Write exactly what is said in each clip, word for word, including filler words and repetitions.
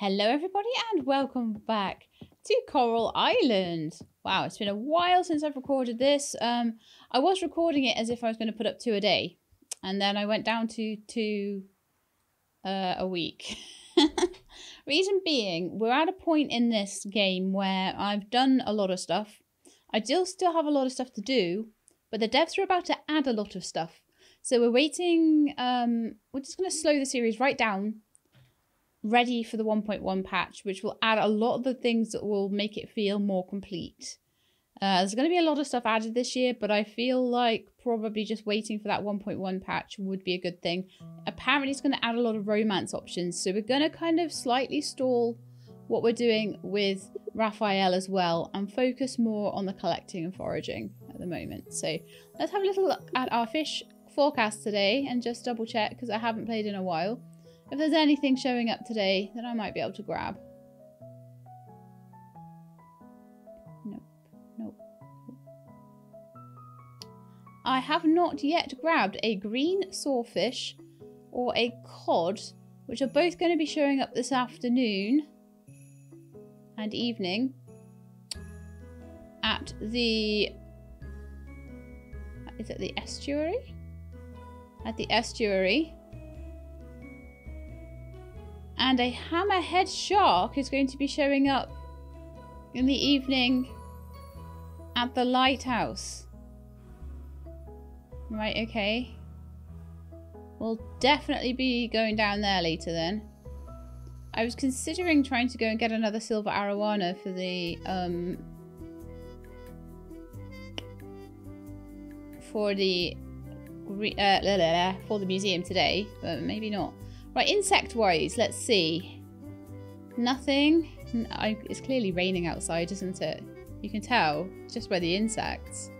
Hello everybody and welcome back to Coral Island. Wow, it's been a while since I've recorded this. Um, I was recording it as if I was going to put up two a day. And then I went down to two uh, a week. Reason being, we're at a point in this game where I've done a lot of stuff. I do still have a lot of stuff to do, but the devs are about to add a lot of stuff. So we're waiting, um, we're just going to slow the series right down, ready for the one point one patch, which will add a lot of the things that will make it feel more complete. Uh, there's going to be a lot of stuff added this year, but I feel like probably just waiting for that one point one patch would be a good thing. Apparently it's going to add a lot of romance options, so we're going to kind of slightly stall what we're doing with Raphael as well and focus more on the collecting and foraging at the moment. So let's have a little look at our fish forecast today and just double check, because I haven't played in a while. If there's anything showing up today that I might be able to grab. Nope, nope. I have not yet grabbed a green sawfish or a cod, which are both going to be showing up this afternoon and evening at the, is it the estuary? At the estuary. And a hammerhead shark is going to be showing up in the evening at the lighthouse. Right, okay. We'll definitely be going down there later then. I was considering trying to go and get another silver arowana for the um for the uh, for the museum today, but maybe not. Right, insect-wise, let's see. Nothing. I, it's clearly raining outside, isn't it? You can tell, just by the insects.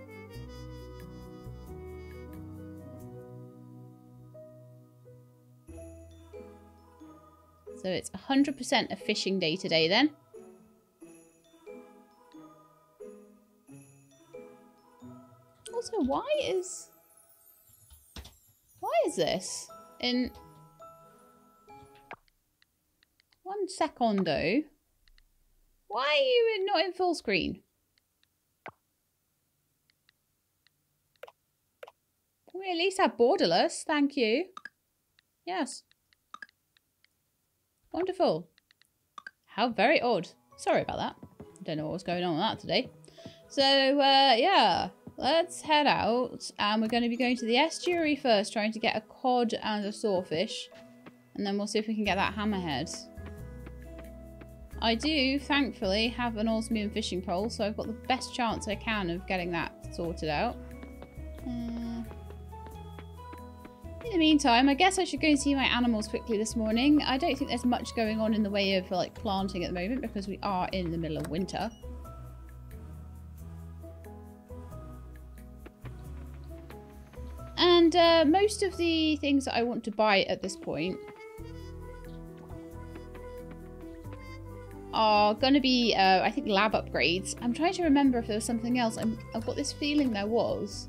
So it's one hundred percent a fishing day today then. Also, why is... Why is this? In... One secondo. Why are you not in full screen? Can we at least have borderless? Thank you. Yes. Wonderful. How very odd. Sorry about that. I don't know what was going on with that today. So, uh, yeah. Let's head out. And we're going to be going to the estuary first, trying to get a cod and a sawfish. And then we'll see if we can get that hammerhead. I do, thankfully, have an awesome moon fishing pole, so I've got the best chance I can of getting that sorted out. Uh, in the meantime, I guess I should go and see my animals quickly this morning. I don't think there's much going on in the way of like planting at the moment because we are in the middle of winter. And uh, most of the things that I want to buy at this point are going to be, uh, I think, lab upgrades. I'm trying to remember if there was something else. I'm, I've got this feeling there was.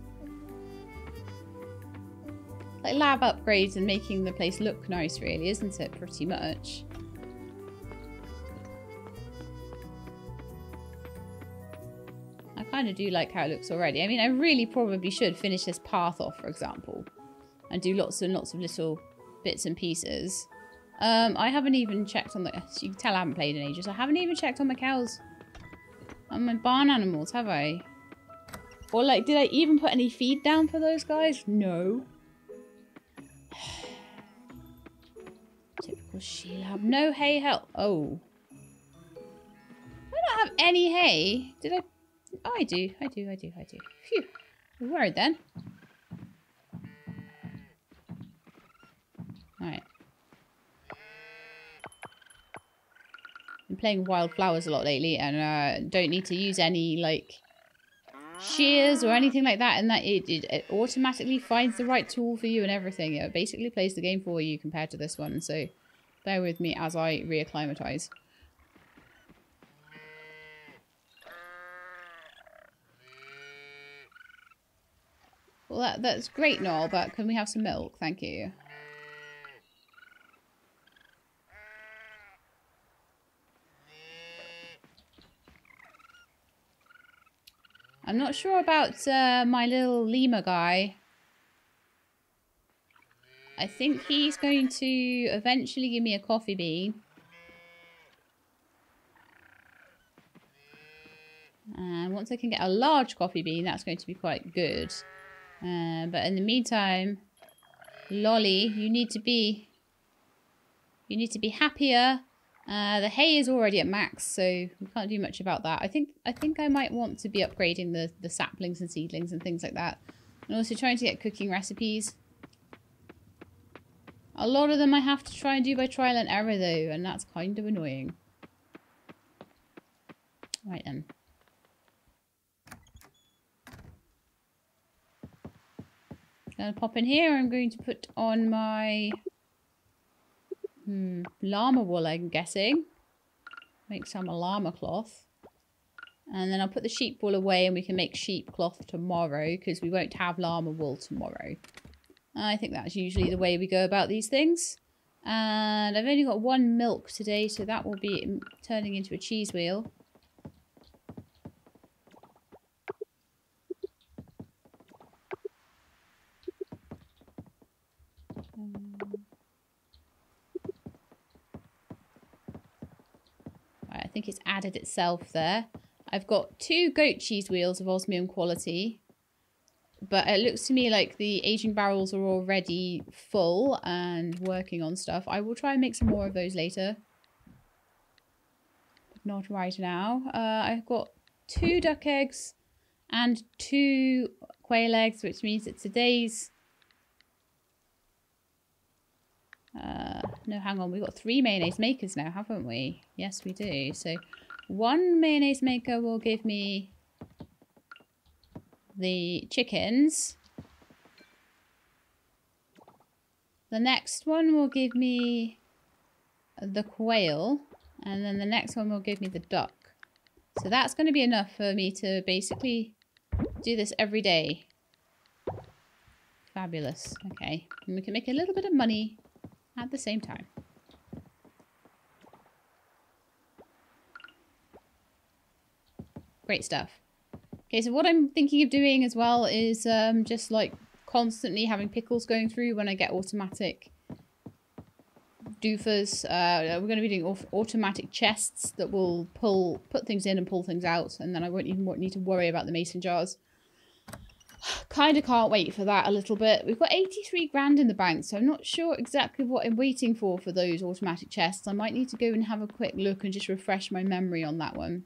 Like lab upgrades and making the place look nice, really, isn't it? Pretty much. I kind of do like how it looks already. I mean, I really probably should finish this path off, for example, and do lots and lots of little bits and pieces. Um, I haven't even checked on the... You can tell I haven't played in ages. I haven't even checked on my cows. On my barn animals, have I? Or, like, did I even put any feed down for those guys? No. Typical Shelab. No hay help. Oh. I don't have any hay. Did I... Oh, I do. I do, I do, I do. Phew. I'm worried then. Alright. I'm playing wildflowers a lot lately and uh, don't need to use any like shears or anything like that, and that it, it, it automatically finds the right tool for you and everything. It basically plays the game for you compared to this one, so bear with me as I reacclimatise. Well, that, that's great and all, but can we have some milk? Thank you. I'm not sure about uh, my little lemur guy. I think he's going to eventually give me a coffee bean. And once I can get a large coffee bean, that's going to be quite good. Uh, but in the meantime, Lolly, you need to be, you need to be happier. Uh, the hay is already at max, so we can't do much about that. I think I think I might want to be upgrading the the saplings and seedlings and things like that, and also trying to get cooking recipes. A lot of them I have to try and do by trial and error though, and that's kind of annoying. Right then. Gonna pop in here. I'm going to put on my hmm, llama wool, I'm guessing. Make some llama cloth. And then I'll put the sheep wool away and we can make sheep cloth tomorrow because we won't have llama wool tomorrow. I think that's usually the way we go about these things. And I've only got one milk today, so that will be turning into a cheese wheel. Um, right, I think it's added itself there. I've got two goat cheese wheels of osmium quality. But it looks to me like the aging barrels are already full and working on stuff. I will try and make some more of those later. But not right now. Uh, I've got two duck eggs and two quail eggs, which means that today's... Uh, no, hang on. We've got three mayonnaise makers now, haven't we? Yes, we do. So one mayonnaise maker will give me... the chickens. The next one will give me the quail, and then the next one will give me the duck. So that's going to be enough for me to basically do this every day. Fabulous. Okay, and we can make a little bit of money at the same time. Great stuff. Okay, so what I'm thinking of doing as well is um, just like constantly having pickles going through when I get automatic doofers. Uh, we're going to be doing automatic chests that will pull, put things in and pull things out, and then I won't even need to worry about the mason jars. Kind of can't wait for that a little bit. We've got eighty-three grand in the bank, so I'm not sure exactly what I'm waiting for for those automatic chests. I might need to go and have a quick look and just refresh my memory on that one.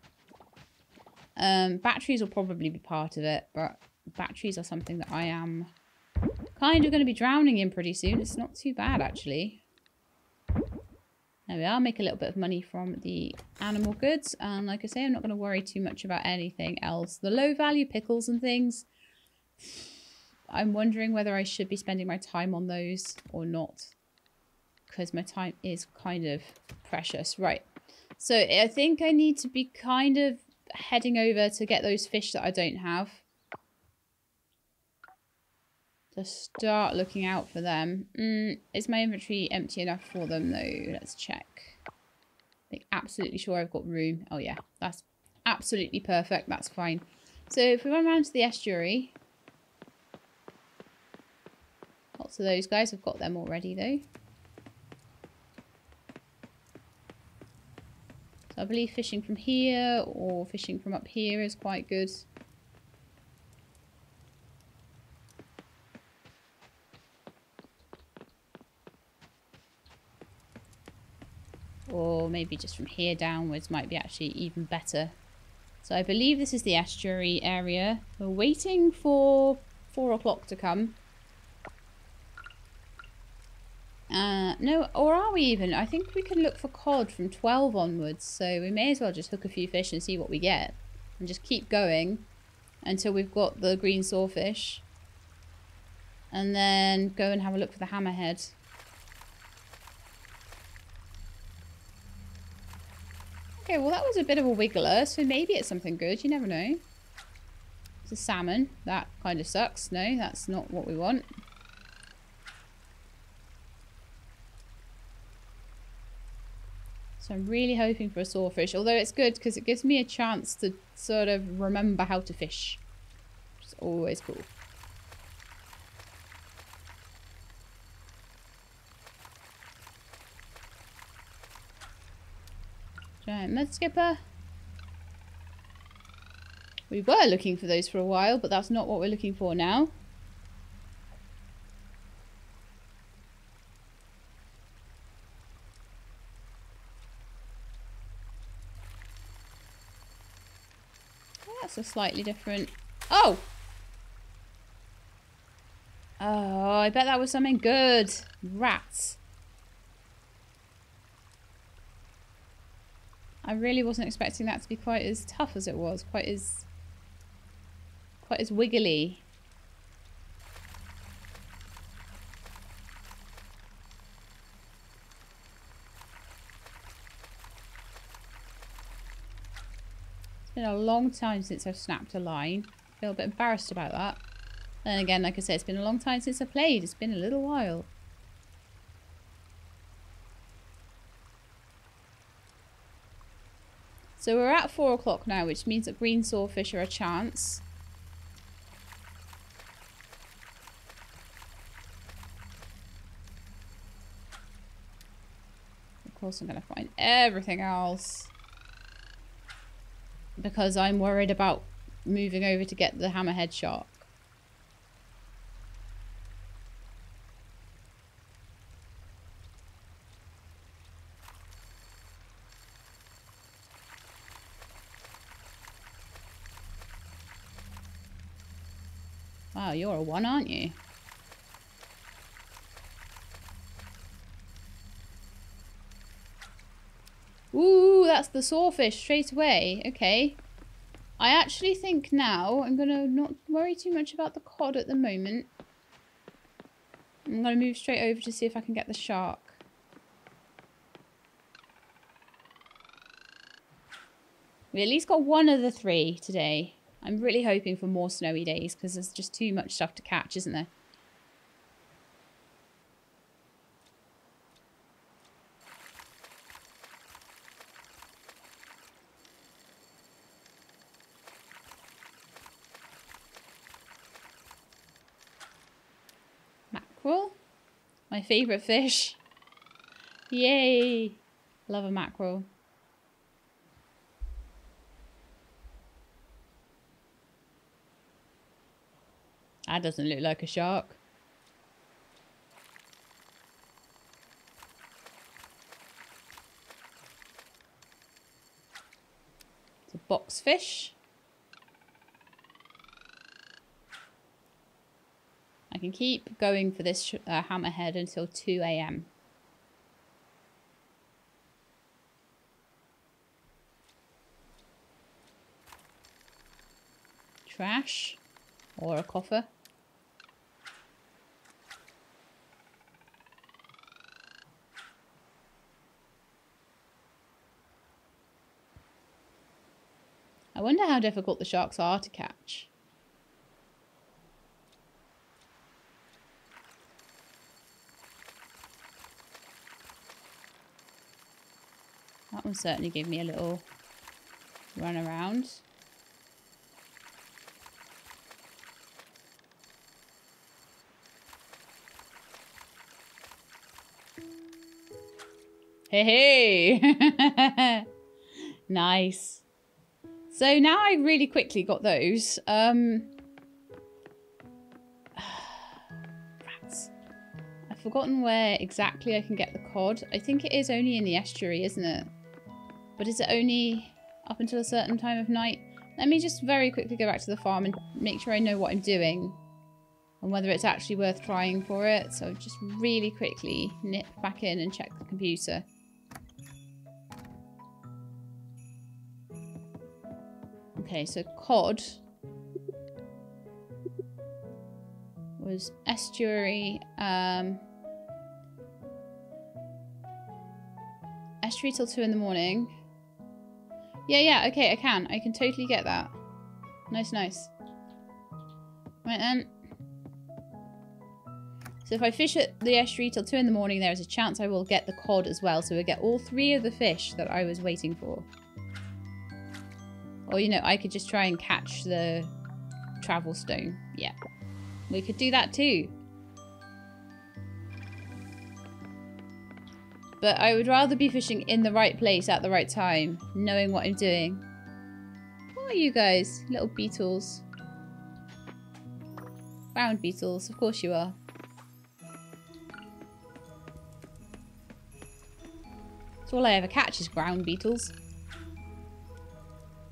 Um, batteries will probably be part of it, but batteries are something that I am kind of going to be drowning in pretty soon. It's not too bad, actually. There we are. Make a little bit of money from the animal goods. And like I say, I'm not going to worry too much about anything else. The low-value pickles and things, I'm wondering whether I should be spending my time on those or not, because my time is kind of precious. Right. So I think I need to be kind of heading over to get those fish that I don't have. Just start looking out for them. Mm, is my inventory empty enough for them though? Let's check. I think absolutely sure I've got room. Oh yeah, that's absolutely perfect. That's fine. So if we run around to the estuary. Lots of those guys, I've got them already though. I believe fishing from here or fishing from up here is quite good. Or maybe just from here downwards might be actually even better. So I believe this is the estuary area. We're waiting for four o'clock to come. Uh, no, or are we even? I think we can look for cod from twelve onwards, so we may as well just hook a few fish and see what we get. And just keep going until we've got the green sawfish. And then go and have a look for the hammerhead. Okay, well that was a bit of a wiggler, so maybe it's something good, you never know. It's a salmon, that kind of sucks. No, that's not what we want. So I'm really hoping for a sawfish, although it's good because it gives me a chance to sort of remember how to fish. That's always cool. Giant mud skipper. We were looking for those for a while, but that's not what we're looking for now. That's a slightly different... Oh! Oh, I bet that was something good. Rats. I really wasn't expecting that to be quite as tough as it was. Quite as... Quite as wiggly. It's been a long time since I've snapped a line. I feel a bit embarrassed about that. And again, like I said, it's been a long time since I played. It's been a little while. So we're at four o'clock now, which means that green sawfish are a chance. Of course I'm going to find everything else. Because I'm worried about moving over to get the hammerhead shark. Wow, you're a one, aren't you? Ooh, that's the sawfish straight away. Okay. I actually think now I'm going to not worry too much about the cod at the moment. I'm going to move straight over to see if I can get the shark. We at least got one of the three today. I'm really hoping for more snowy days because there's just too much stuff to catch, isn't there? Mackerel? My favourite fish. Yay! Love a mackerel. That doesn't look like a shark. It's a box fish. I can keep going for this sh uh, hammerhead until two A M Trash or a coffer. I wonder how difficult the sharks are to catch. That one certainly gave me a little run around. Hey, hey. Nice. So now I really quickly got those. Um, rats. I've forgotten where exactly I can get the cod. I think it is only in the estuary, isn't it? But is it only up until a certain time of night? Let me just very quickly go back to the farm and make sure I know what I'm doing. And whether it's actually worth trying for it. So just really quickly nip back in and check the computer. Okay, so cod was estuary, um, estuary till two in the morning. Yeah, yeah, okay, I can. I can totally get that. Nice, nice. Right then. So if I fish at the estuary till two in the morning, there is a chance I will get the cod as well. So we'll get all three of the fish that I was waiting for. Or, you know, I could just try and catch the travel stone. Yeah, we could do that too. But I would rather be fishing in the right place at the right time, knowing what I'm doing. What are you guys? Little beetles. Round beetles, of course you are. So all I ever catch is ground beetles.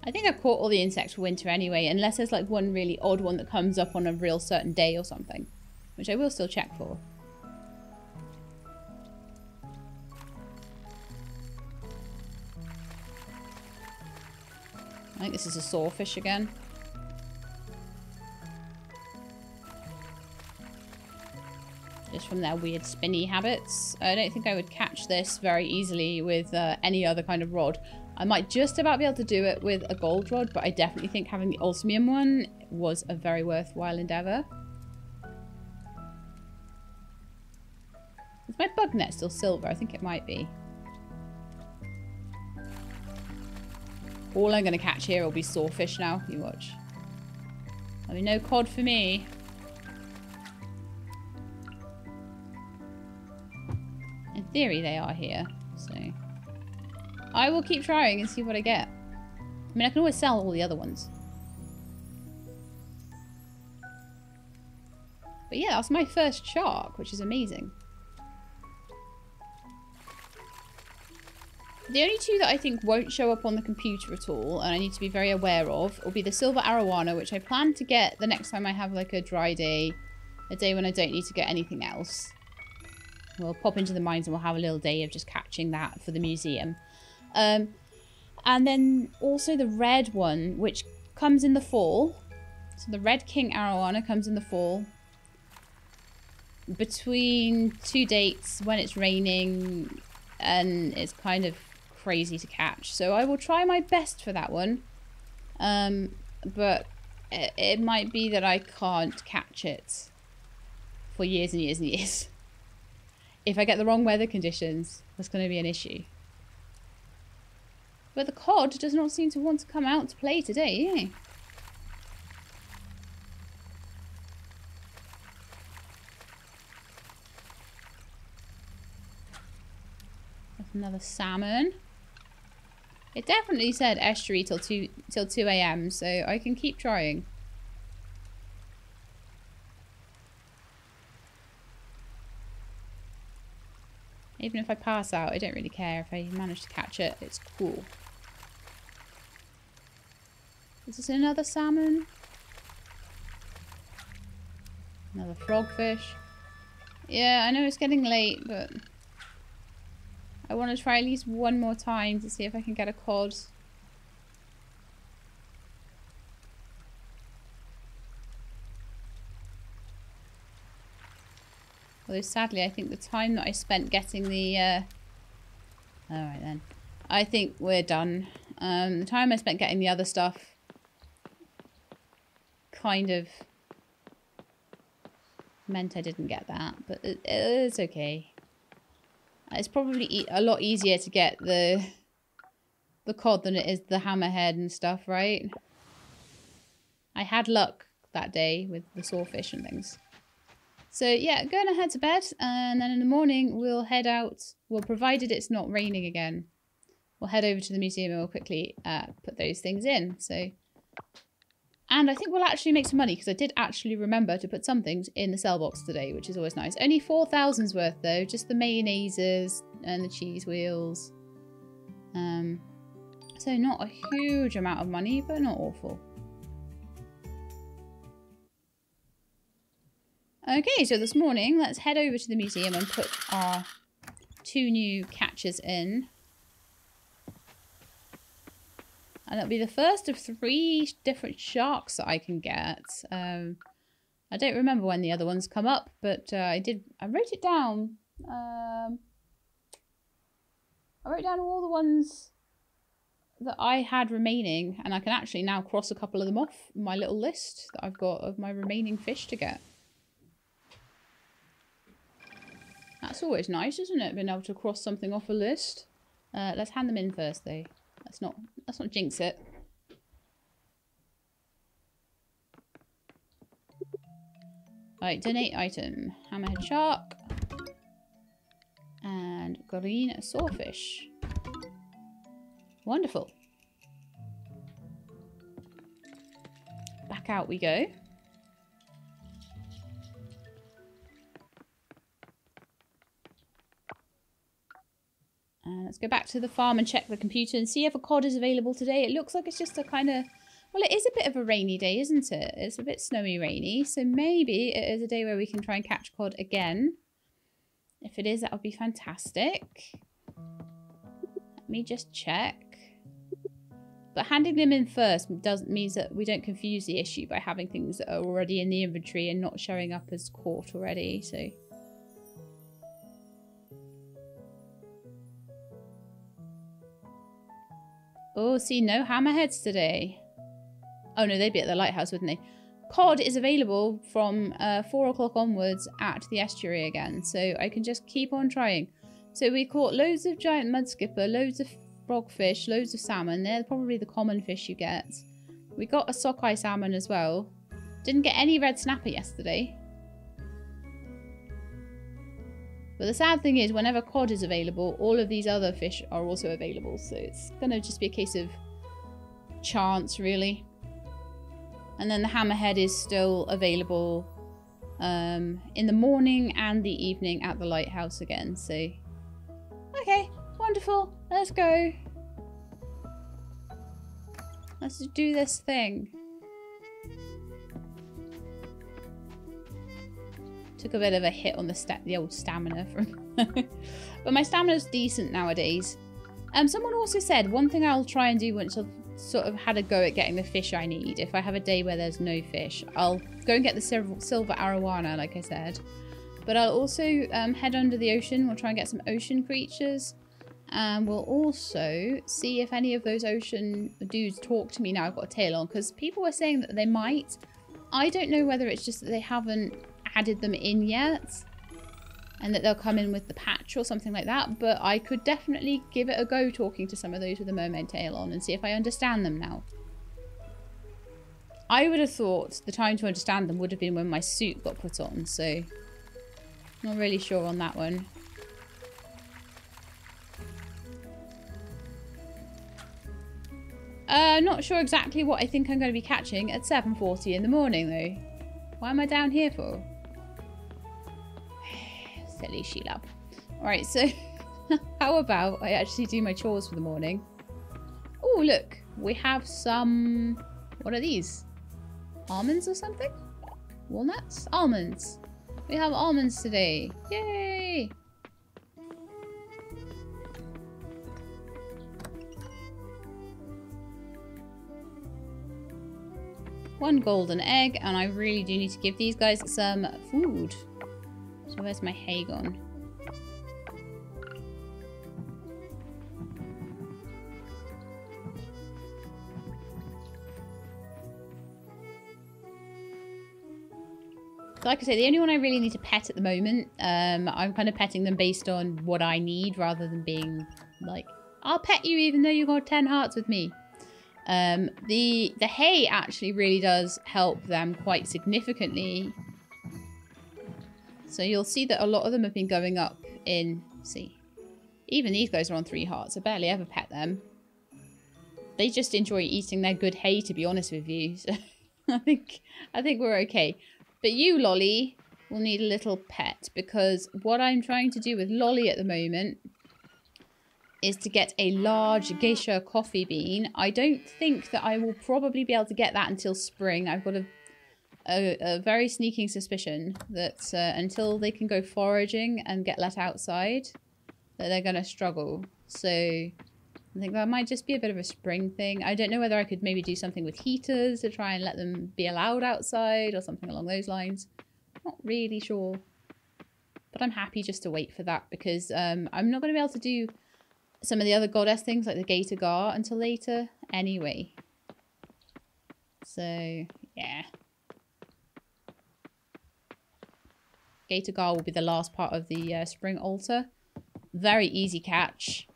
I think I've caught all the insects for winter anyway, unless there's like one really odd one that comes up on a real certain day or something, which I will still check for. I think this is a sawfish again. Just from their weird spinny habits. I don't think I would catch this very easily with uh, any other kind of rod. I might just about be able to do it with a gold rod, but I definitely think having the osmium one was a very worthwhile endeavour. Is my bug net still silver? I think it might be. All I'm going to catch here will be sawfish now. You watch. There'll be no cod for me. In theory, they are here, so I will keep trying and see what I get. I mean, I can always sell all the other ones. But yeah, that's my first shark, which is amazing. The only two that I think won't show up on the computer at all, and I need to be very aware of, will be the silver arowana, which I plan to get the next time I have like a dry day, a day when I don't need to get anything else. We'll pop into the mines and we'll have a little day of just catching that for the museum. Um, and then also the red one, which comes in the fall. So the red king arowana comes in the fall. Between two dates when it's raining and it's kind of crazy to catch, so I will try my best for that one, um, but it, it might be that I can't catch it for years and years and years. If I get the wrong weather conditions, that's going to be an issue. But the cod does not seem to want to come out to play today, yeah. Another salmon. It definitely said estuary till two till two a.m. so I can keep trying. Even if I pass out, I don't really care. If I manage to catch it, it's cool. Is this another salmon? Another frogfish. Yeah, I know it's getting late, but I want to try at least one more time to see if I can get a cod. Although sadly I think the time that I spent getting the... Uh... Alright then. I think we're done. Um, the time I spent getting the other stuff kind of meant I didn't get that, but it, it's okay. It's probably e a lot easier to get the the cod than it is the hammerhead and stuff, right? I had luck that day with the sawfish and things. So yeah, going to head to bed, and then in the morning we'll head out. Well, provided it's not raining again, we'll head over to the museum and we'll quickly uh, put those things in. So, and I think we'll actually make some money because I did actually remember to put some things in the sell box today, which is always nice. Only four thousand's worth though, just the mayonnaises and the cheese wheels. Um, so not a huge amount of money, but not awful. Okay, so this morning, let's head over to the museum and put our two new catches in. And that'll be the first of three different sharks that I can get. Um, I don't remember when the other ones come up, but uh, I did. I wrote it down. Um, I wrote down all the ones that I had remaining, and I can actually now cross a couple of them off my little list that I've got of my remaining fish to get. That's always nice, isn't it? Being able to cross something off a list. Uh, let's hand them in first, though. Let's not, let's not jinx it. Alright, donate item. Hammerhead shark. And green sawfish. Wonderful. Back out we go. And let's go back to the farm and check the computer and see if a cod is available today. It looks like it's just a kind of... Well, it is a bit of a rainy day, isn't it? It's a bit snowy rainy, so maybe it is a day where we can try and catch cod again. If it is, that would be fantastic. Let me just check. But handing them in first doesn't means that we don't confuse the issue by having things that are already in the inventory and not showing up as caught already, so... Oh, see, no hammerheads today. Oh no, they'd be at the lighthouse, wouldn't they? Cod is available from uh, four o'clock onwards at the estuary again, so I can just keep on trying. So we caught loads of giant mudskipper, loads of frogfish, loads of salmon. They're probably the common fish you get. We got a sockeye salmon as well. Didn't get any red snapper yesterday. But the sad thing is, whenever cod is available, all of these other fish are also available, so it's going to just be a case of chance, really. And then the hammerhead is still available um, in the morning and the evening at the lighthouse again. So, okay, wonderful. Let's go. Let's do this thing. Took a bit of a hit on the sta the old stamina from, but my stamina's decent nowadays. Um, someone also said one thing I'll try and do once I've sort of had a go at getting the fish I need. If I have a day where there's no fish, I'll go and get the silver, silver arowana, like I said. But I'll also um, head under the ocean. We'll try and get some ocean creatures. And we'll also see if any of those ocean dudes talk to me now I've got a tail on. Because people were saying that they might. I don't know whether it's just that they haven't added them in yet. And that they'll come in with the patch or something like that. But I could definitely give it a go talking to some of those with a mermaid tail on and see if I understand them now. I would have thought the time to understand them would have been when my suit got put on. So, not really sure on that one. Uh, not sure exactly what I think I'm going to be catching at seven forty in the morning though. Why am I down here for? Silly Shelab. Alright, so how about I actually do my chores for the morning? Oh, look. We have some... What are these? Almonds or something? Walnuts? Almonds. We have almonds today. Yay! One golden egg, and I really do need to give these guys some food. So where's my hay gone? So like I say, the only one I really need to pet at the moment, um, I'm kind of petting them based on what I need rather than being like, I'll pet you even though you got ten hearts with me. Um, the, the hay actually really does help them quite significantly. So you'll see that a lot of them have been going up in, see, even these guys are on three hearts. I barely ever pet them. They just enjoy eating their good hay, to be honest with you. So I think I think we're okay. But you, Lolly, will need a little pet because what I'm trying to do with Lolly at the moment is to get a large geisha coffee bean. I don't think that I will probably be able to get that until spring. I've got a A, a very sneaking suspicion that uh, until they can go foraging and get let outside, that they're going to struggle. So I think that might just be a bit of a spring thing. I don't know whether I could maybe do something with heaters to try and let them be allowed outside or something along those lines. Not really sure. But I'm happy just to wait for that because um, I'm not going to be able to do some of the other goddess things like the Gator Gar until later anyway. So, yeah. Gator Gar will be the last part of the uh, spring altar. Very easy catch.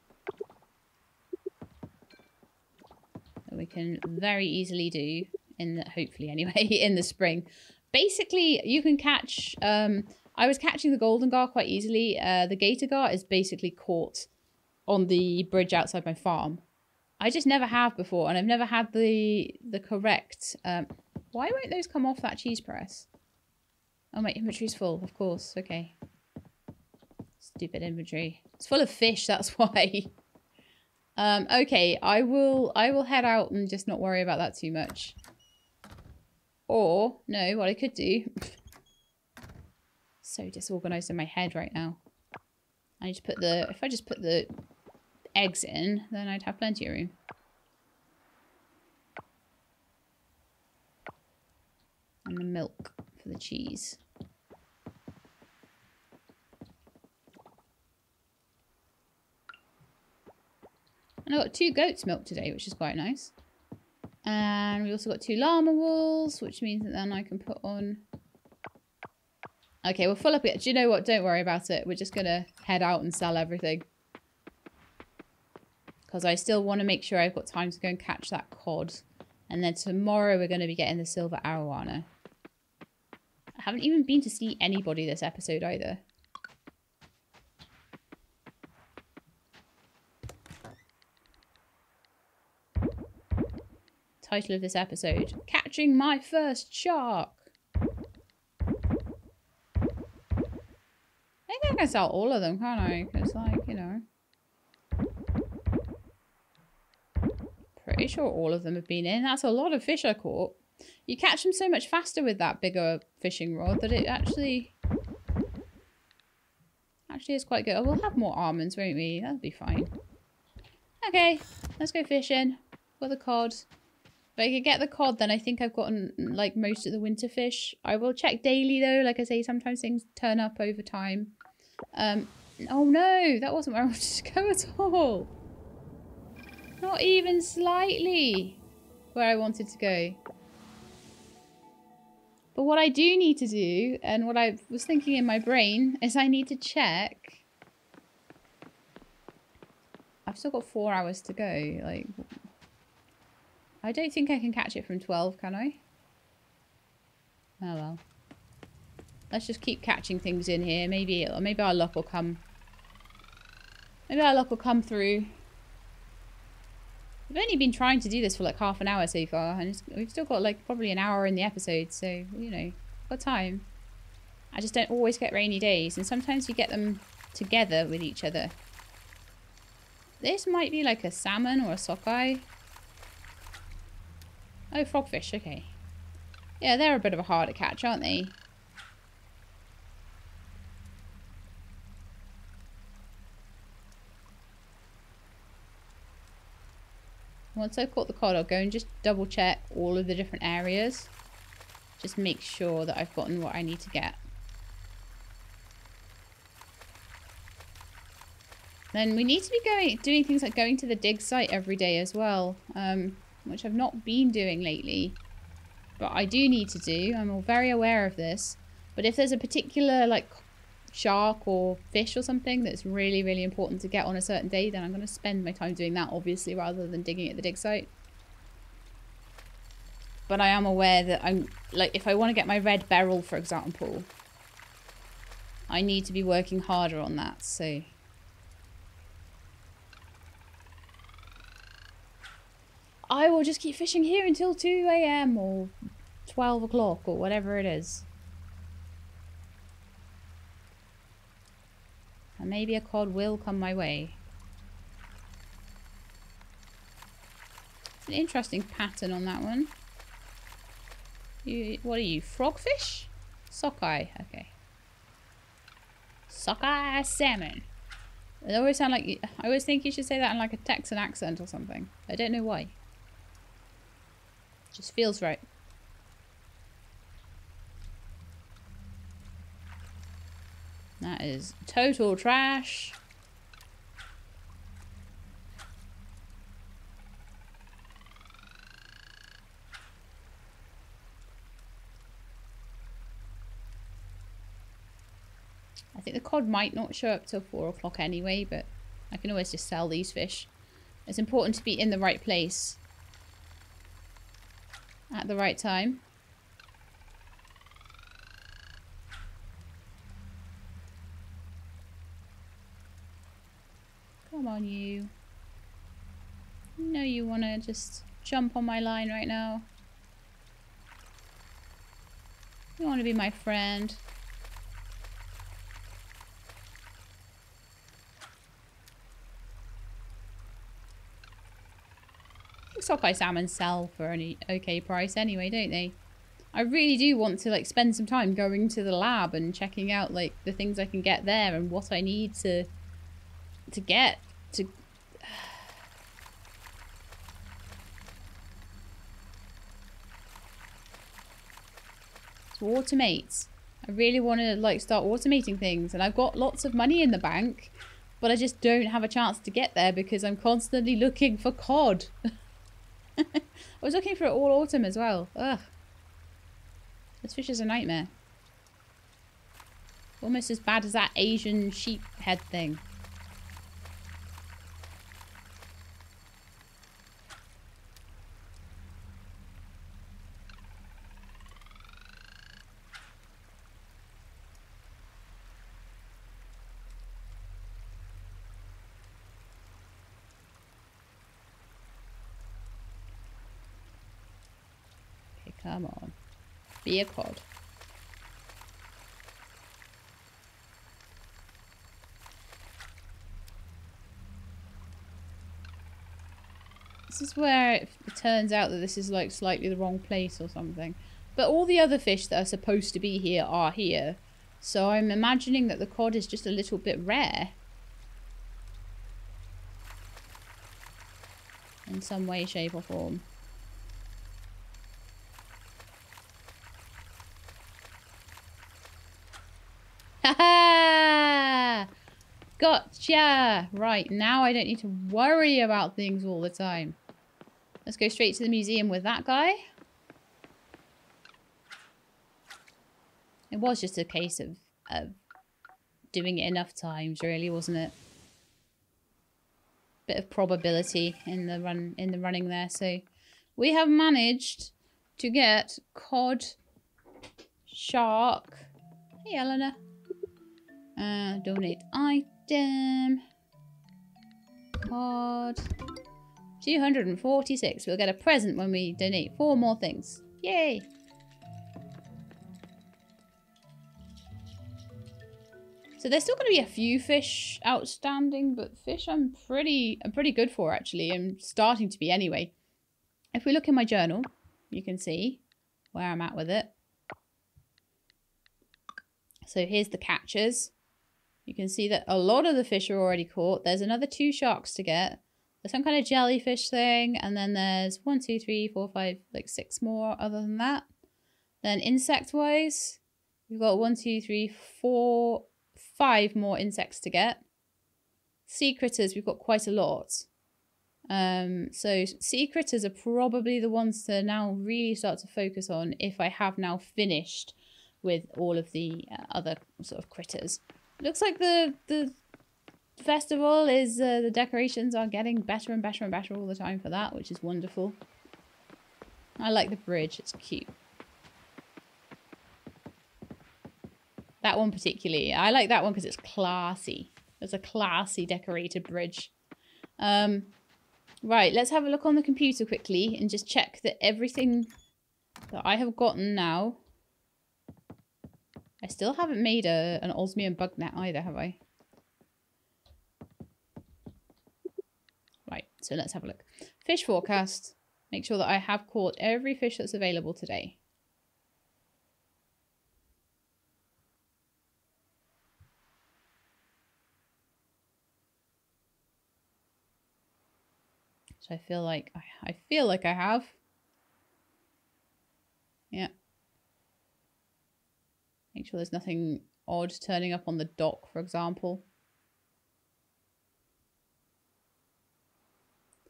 That we can very easily do in the, hopefully anyway, in the spring. basically you can catch, um, I was catching the golden gar quite easily. Uh, the gator gar is basically caught on the bridge outside my farm. I just never have before, and I've never had the the correct, um, why won't those come off that cheese press? Oh, my inventory's full, of course, okay. Stupid inventory. It's full of fish, that's why. Um, okay, I will I will head out and just not worry about that too much. Or, no, what I could do. So disorganized in my head right now. I need to put the, if I just put the eggs in, then I'd have plenty of room. And the milk for the cheese. And I got two goats' milk today, which is quite nice. And we also got two llama wool, which means that then I can put on... Okay, we'll fill up it. Do you know what? Don't worry about it. We're just going to head out and sell everything. Because I still want to make sure I've got time to go and catch that cod. And then tomorrow we're going to be getting the silver arowana. I haven't even been to see anybody this episode either. Title of this episode, Catching My First Shark. I think I can sell all of them, can't I? Because, like, you know. Pretty sure all of them have been in. That's a lot of fish I caught. You catch them so much faster with that bigger fishing rod that it actually... Actually is quite good. Oh, we'll have more almonds, won't we? That'll be fine. Okay, let's go fishing. Got the cod. If I could get the cod, then I think I've gotten, like, most of the winter fish. I will check daily, though. Like I say, sometimes things turn up over time. Um, oh, no. That wasn't where I wanted to go at all. Not even slightly where I wanted to go. But what I do need to do, and what I was thinking in my brain, is I need to check. I've still got four hours to go, like... I don't think I can catch it from twelve, can I? Oh well. Let's just keep catching things in here. Maybe it'll, maybe our luck will come. Maybe our luck will come through. We've only been trying to do this for like half an hour so far, and it's, we've still got like probably an hour in the episode, so, you know, got time. I just don't always get rainy days, and sometimes you get them together with each other. This might be like a salmon or a sockeye. Oh, frogfish, okay. Yeah, they're a bit of a harder catch, aren't they? Once I've caught the cod, I'll go and just double check all of the different areas. Just make sure that I've gotten what I need to get. Then we need to be going doing things like going to the dig site every day as well. Um... which I've not been doing lately, but I do need to do. I'm all very aware of this, but if there's a particular like shark or fish or something that's really, really important to get on a certain day, then I'm going to spend my time doing that, obviously, rather than digging at the dig site. But I am aware that I'm, like, if I want to get my red beryl, for example, I need to be working harder on that, so... I will just keep fishing here until two A M or twelve o'clock or whatever it is. And maybe a cod will come my way. It's an interesting pattern on that one. You, what are you, frogfish? Sockeye, okay. Sockeye salmon. They always sound like, I always think you should say that in like a Texan accent or something. I don't know why. Just feels right. That is total trash. I think the cod might not show up till four o'clock anyway, but I can always just sell these fish. It's important to be in the right place at the right time. Come on, you. No, you want to just jump on my line right now. You want to be my friend. Sockeye salmon sell for an okay price anyway, don't they? I really do want to like spend some time going to the lab and checking out like the things I can get there and what I need to to get to. To automate. I really want to like start automating things, and I've got lots of money in the bank, but I just don't have a chance to get there because I'm constantly looking for cod. I was looking for it all autumn as well. Ugh. This fish is a nightmare. Almost as bad as that Asian sheep head thing. Come on. Be a cod. This is where it turns out that this is like slightly the wrong place or something. But all the other fish that are supposed to be here are here. So I'm imagining that the cod is just a little bit rare. In some way, shape or form. Gotcha! Right, now I don't need to worry about things all the time. Let's go straight to the museum with that guy. It was just a case of, of doing it enough times, really, wasn't it? Bit of probability in the run in the running there. So we have managed to get cod, shark. Hey, Eleanor. Uh, donate item. Cod. two hundred forty-six. We'll get a present when we donate four more things. Yay! So there's still going to be a few fish outstanding, but fish I'm pretty, I'm pretty good for actually. I'm starting to be anyway. If we look in my journal, you can see where I'm at with it. So here's the catches. You can see that a lot of the fish are already caught. There's another two sharks to get. There's some kind of jellyfish thing. And then there's one, two, three, four, five, like six more other than that. Then insect-wise, we've got one, two, three, four, five more insects to get. Sea critters, we've got quite a lot. Um, so sea critters are probably the ones to now really start to focus on if I have now finished with all of the uh, other sort of critters. Looks like the the festival is uh, the decorations are getting better and better and better all the time for that, which is wonderful. I like the bridge, it's cute. That one particularly, I like that one because it's classy. It's a classy decorated bridge. Um, right, let's have a look on the computer quickly and just check that everything that I have gotten now. I still haven't made a, an osmium bug net either, have I? Right, so let's have a look. Fish forecast. Make sure that I have caught every fish that's available today. So I feel like I, I feel like I have. Yeah. Make sure there's nothing odd turning up on the dock, for example.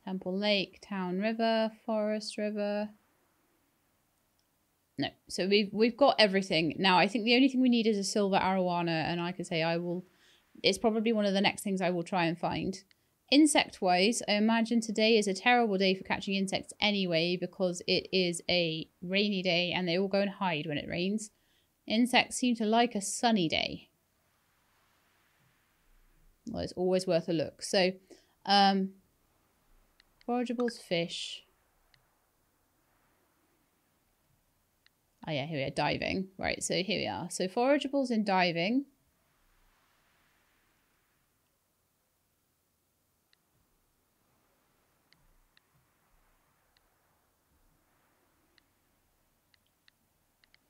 Temple Lake, Town River, Forest River. No, so we've, we've got everything. Now, I think the only thing we need is a silver arowana, and I can say I will... It's probably one of the next things I will try and find. Insect-wise, I imagine today is a terrible day for catching insects anyway, because it is a rainy day, and they all go and hide when it rains. Insects seem to like a sunny day. Well, it's always worth a look. So Um, forageables, fish. Oh yeah, here we are, diving. Right, so here we are. So forageables and diving.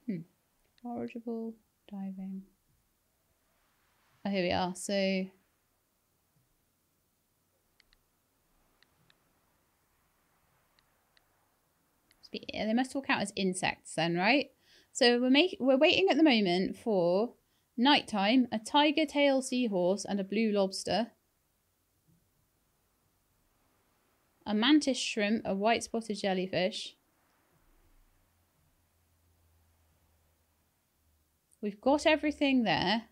Hmm. Forageable, diving. Oh, here we are. So they must all count as insects then, right? So we're make, we're waiting at the moment for nighttime, a tiger tail seahorse and a blue lobster, a mantis shrimp, a white spotted jellyfish. We've got everything there.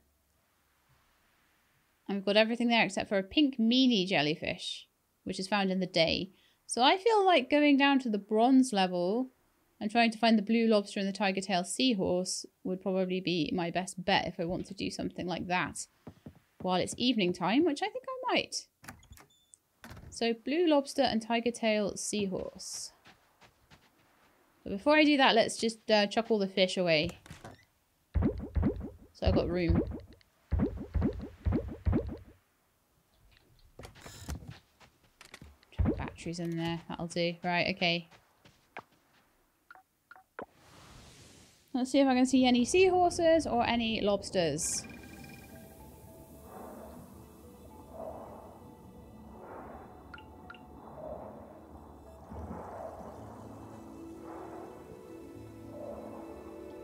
And we've got everything there except for a pink mealy jellyfish, which is found in the day. So I feel like going down to the bronze level and trying to find the blue lobster and the tiger tail seahorse would probably be my best bet if I want to do something like that while it's evening time, which I think I might. So blue lobster and tiger tail seahorse. But before I do that, let's just uh, chuck all the fish away. So I've got room. Batteries in there, that'll do. Right, okay. Let's see if I can see any seahorses or any lobsters. I'm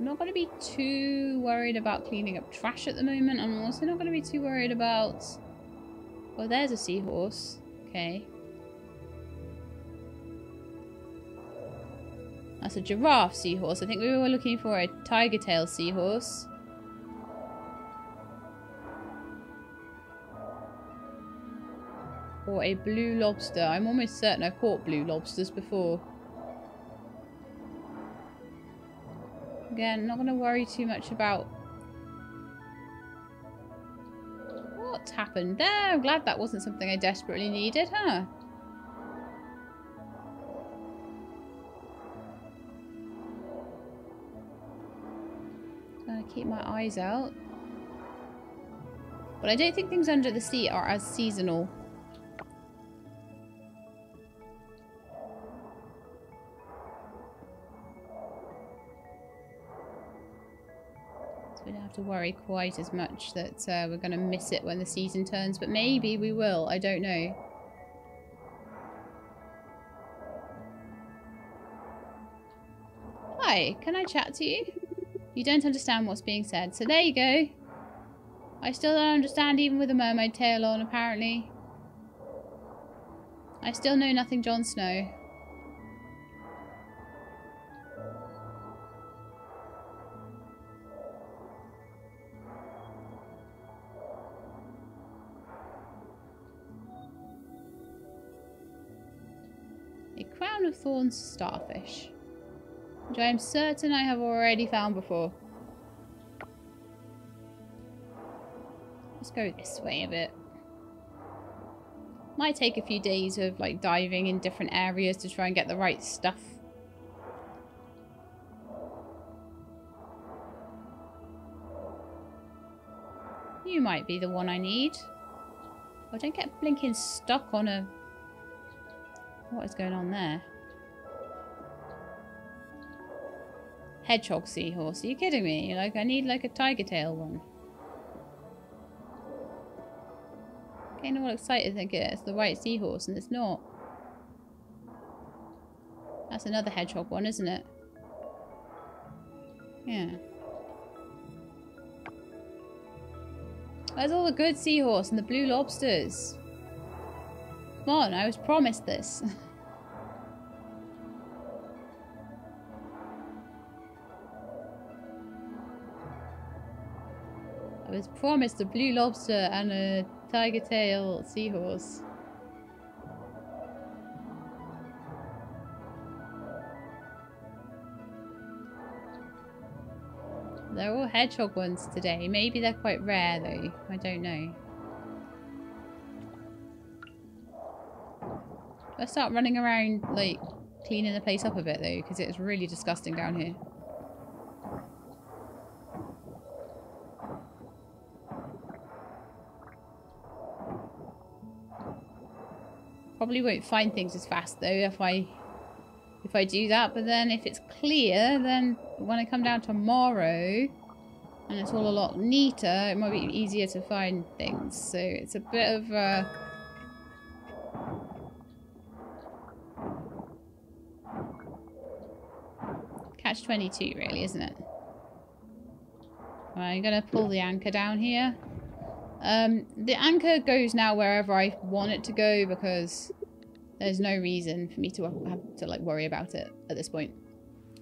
not going to be too worried about cleaning up trash at the moment. I'm also not going to be too worried about... Oh, there's a seahorse. Okay. That's a giraffe seahorse. I think we were looking for a tiger tail seahorse. Or a blue lobster. I'm almost certain I've caught blue lobsters before. Again, not going to worry too much about... What's happened there? I'm glad that wasn't something I desperately needed, huh? Keep my eyes out. But I don't think things under the sea are as seasonal. So we don't have to worry quite as much that uh, we're going to miss it when the season turns. But maybe we will. I don't know. Hi, can I chat to you? You don't understand what's being said. So there you go. I still don't understand even with a mermaid tail on, apparently. I still know nothing, Jon Snow. A crown of thorns starfish. Which I am certain I have already found before. Let's go this way a bit. Might take a few days of like diving in different areas to try and get the right stuff. You might be the one I need. I don't get blinking stuck on a... What is going on there? Hedgehog seahorse. Are you kidding me? You're like, I need like a tiger tail one. Getting all excited thinking it's the white seahorse and it's not. That's another hedgehog one, isn't it? Yeah. Where's all the good seahorse and the blue lobsters? Come on, I was promised this. I was promised a blue lobster and a tiger tail seahorse. They're all hedgehog ones today. Maybe they're quite rare though. I don't know. Let's start running around, like, cleaning the place up a bit, though, because it's really disgusting down here. Probably won't find things as fast, though, if I if I do that. But then if it's clear, then when I come down tomorrow and it's all a lot neater, it might be easier to find things. So it's a bit of a... catch twenty-two, really, isn't it? Right, I'm going to pull the anchor down here. Um, the anchor goes now wherever I want it to go because there's no reason for me to have to, like, worry about it at this point.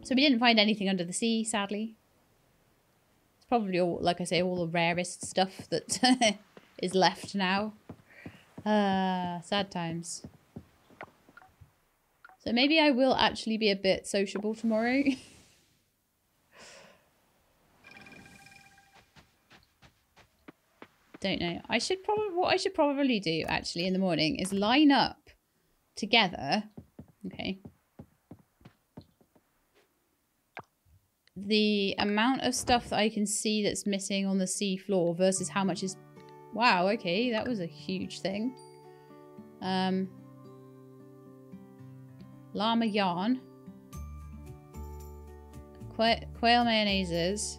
So we didn't find anything under the sea, sadly. It's probably all, like I say, all the rarest stuff that is left now. Uh, sad times. So maybe I will actually be a bit sociable tomorrow. Don't know. I should probably, what I should probably do actually in the morning is line up together, okay, the amount of stuff that I can see that's missing on the sea floor versus how much is, wow, okay, that was a huge thing. Um, llama yarn, Qua quail mayonnaises.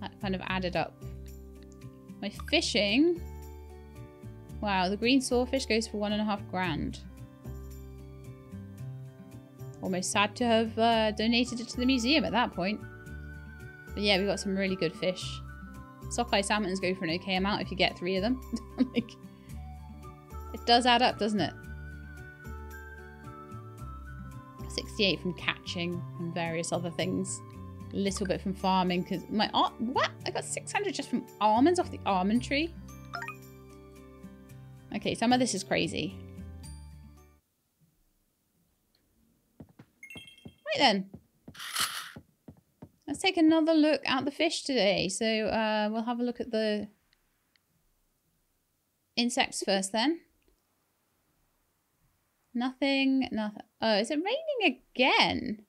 That kind of added up. My fishing. Wow, the green swordfish goes for one and a half grand. Almost sad to have uh, donated it to the museum at that point. But yeah, we got some really good fish. Sockeye salmons go for an okay amount if you get three of them. Like, it does add up, doesn't it? sixty-eight from catching and various other things. A little bit from farming because my art, what? I got six hundred just from almonds off the almond tree. Okay, some of this is crazy. Right then. Let's take another look at the fish today. So uh, we'll have a look at the insects first then. Nothing, nothing. Oh, is it raining again?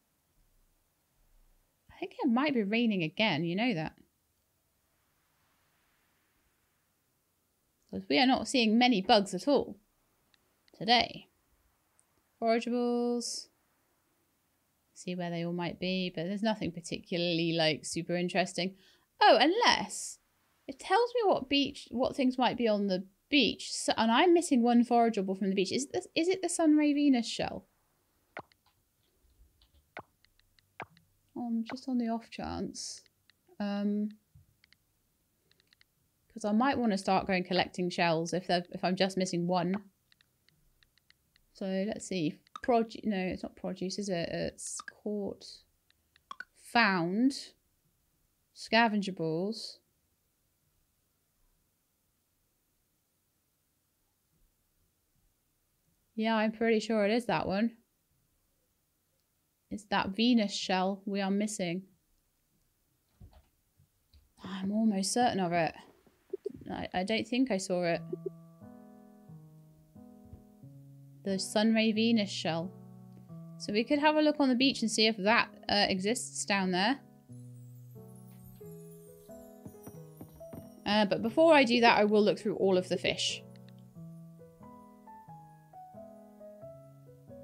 I think it might be raining again, you know that. Because we are not seeing many bugs at all today. Forageables. See where they all might be, but there's nothing particularly, like, super interesting. Oh, unless it tells me what beach, what things might be on the beach. So, and I'm missing one forageable from the beach. Is this, is it the Sunray Venus shell? Um, just on the off chance, um, because I might want to start going collecting shells if they're if I'm just missing one. So let's see, produce. No, it's not produce, is it? It's caught, found, scavenger balls. Yeah, I'm pretty sure it is that one. It's that Venus shell we are missing. I'm almost certain of it. I, I don't think I saw it. The Sunray Venus shell. So we could have a look on the beach and see if that uh, exists down there. Uh, but before I do that, I will look through all of the fish.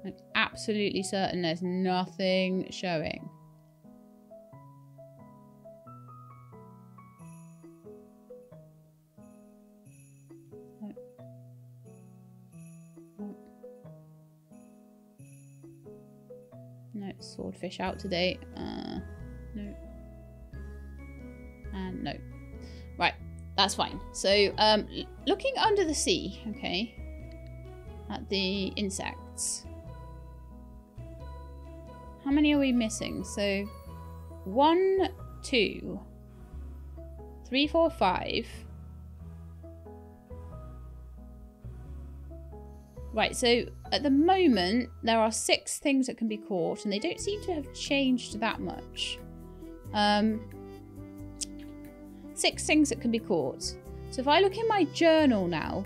I'm absolutely certain there's nothing showing. No. No. No, swordfish out today. Uh, no. And no. Right, that's fine. So, um, looking under the sea, okay, at the insects. How many are we missing? So, one, two, three, four, five. Right, so at the moment, there are six things that can be caught, and they don't seem to have changed that much. Um, six things that can be caught. So if I look in my journal now,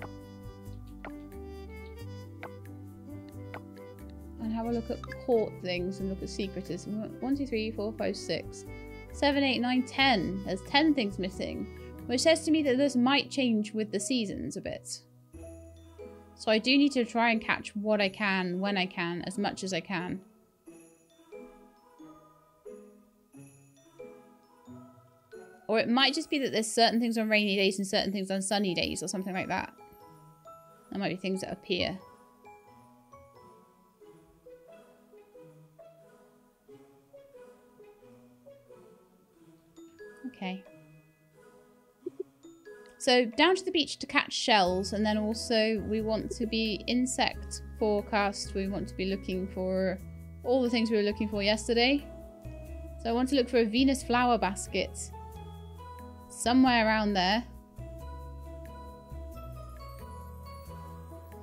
have a look at court things and look at secreters. one, two, three, four, five, six, seven, eight, nine, ten. There's ten things missing, which says to me that this might change with the seasons a bit. So I do need to try and catch what I can, when I can, as much as I can. Or it might just be that there's certain things on rainy days and certain things on sunny days or something like that. There might be things that appear. Okay. So down to the beach to catch shells, and then also we want to be insect forecast. We want to be looking for all the things we were looking for yesterday. So I want to look for a Venus flower basket. Somewhere around there.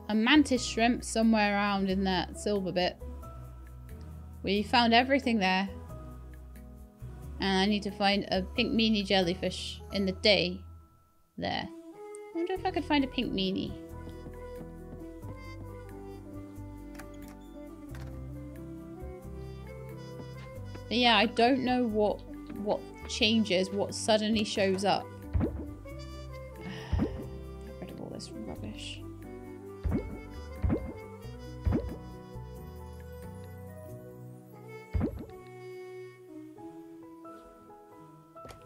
A mantis shrimp somewhere around in that silver bit. We found everything there. And I need to find a pink meanie jellyfish in the day. There. I wonder if I could find a pink meanie. But yeah, I don't know what... what changes, what suddenly shows up. Get rid of all this rubbish.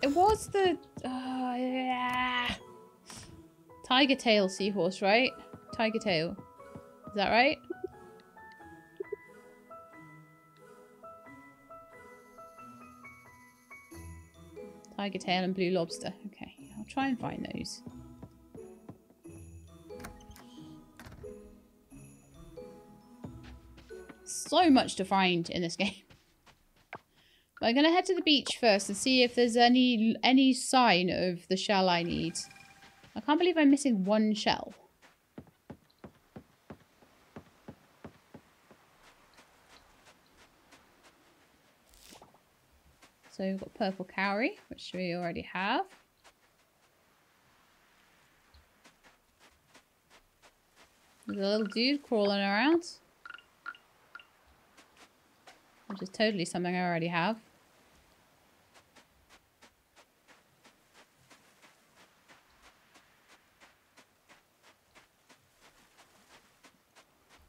It was the uh, yeah. Tiger tail seahorse, right? Tiger tail. Is that right? Tiger tail and blue lobster. Okay, I'll try and find those. So much to find in this game. But I'm gonna head to the beach first and see if there's any any sign of the shell I need. I can't believe I'm missing one shell. So we've got purple cowrie, which we already have. There's a little dude crawling around. Which is totally something I already have.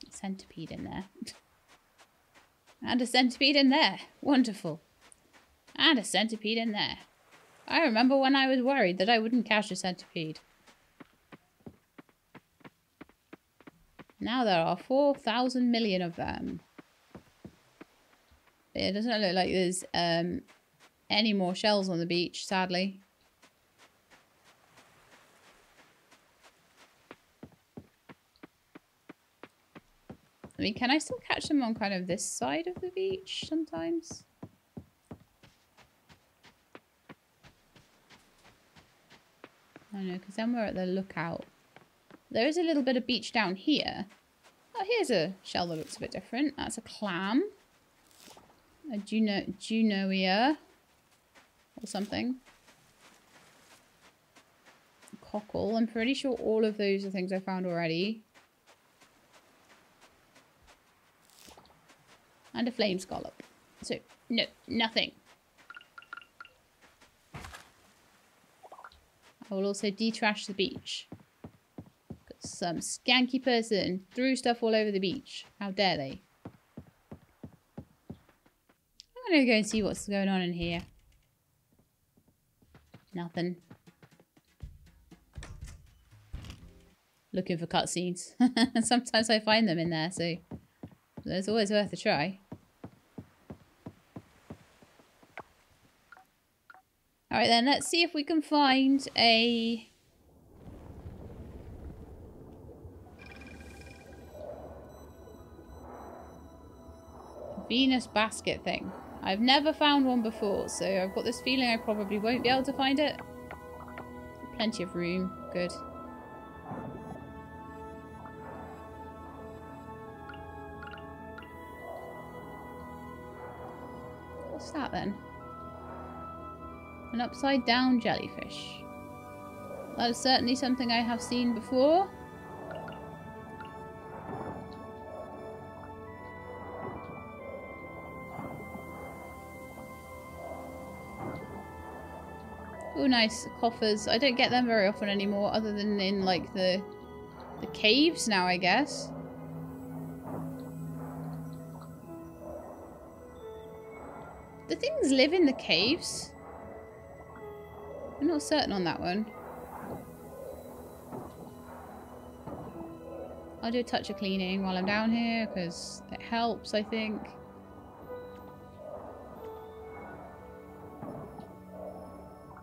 A centipede in there. And a centipede in there. Wonderful. And a centipede in there. I remember when I was worried that I wouldn't catch a centipede. Now there are four thousand million of them. But it doesn't look like there's um, any more shells on the beach, sadly. I mean, can I still catch them on kind of this side of the beach sometimes? I know, because then we're at the lookout. There is a little bit of beach down here. Oh, here's a shell that looks a bit different. That's a clam. A Juno Junoia. Or something. A cockle. I'm pretty sure all of those are things I found already. And a flame scallop. So, no, nothing. I will also detrash the beach. Got some skanky person threw stuff all over the beach. How dare they? I'm gonna go and see what's going on in here. Nothing. Looking for cutscenes. Sometimes I find them in there, so it's always worth a try. Alright then, let's see if we can find a... Venus basket thing. I've never found one before, so I've got this feeling I probably won't be able to find it. Plenty of room. Good. What's that then? An upside down jellyfish. That is certainly something I have seen before. Oh, nice. Coffers. I don't get them very often anymore, other than in, like, the, the caves now, I guess. Do things live in the caves? I'm not certain on that one. I'll do a touch of cleaning while I'm down here, because it helps, I think.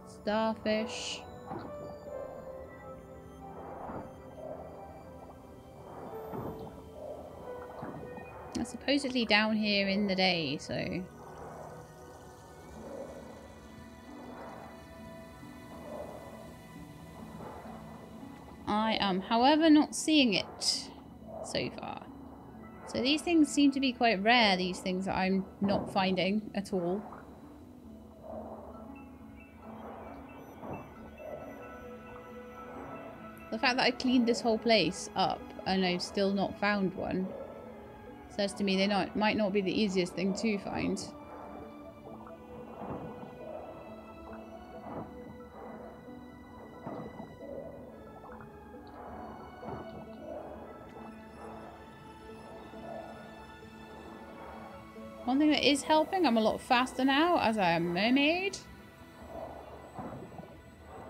Starfish. That's supposedly down here in the day, so... I am, however, not seeing it so far. So these things seem to be quite rare, these things that I'm not finding at all. The fact that I cleaned this whole place up and I've still not found one says to me they not, might not be the easiest thing to find. One thing that is helping, I'm a lot faster now as I am a mermaid.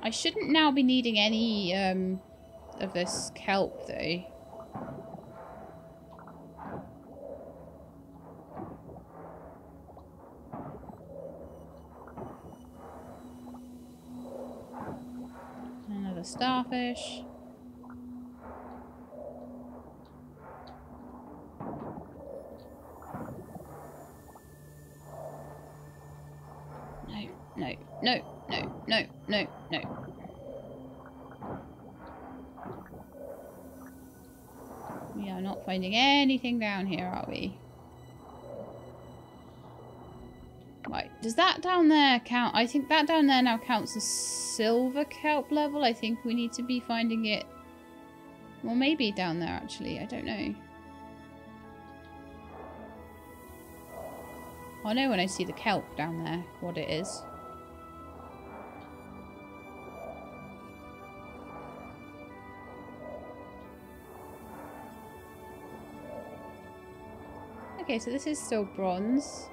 I shouldn't now be needing any um, of this kelp though. Another starfish. No, no, no, no, no, no. We are not finding anything down here, are we? Right, does that down there count? I think that down there now counts as silver kelp level. I think we need to be finding it... Well, maybe down there, actually. I don't know. I know when I see the kelp down there what it is. Okay, so this is still bronze.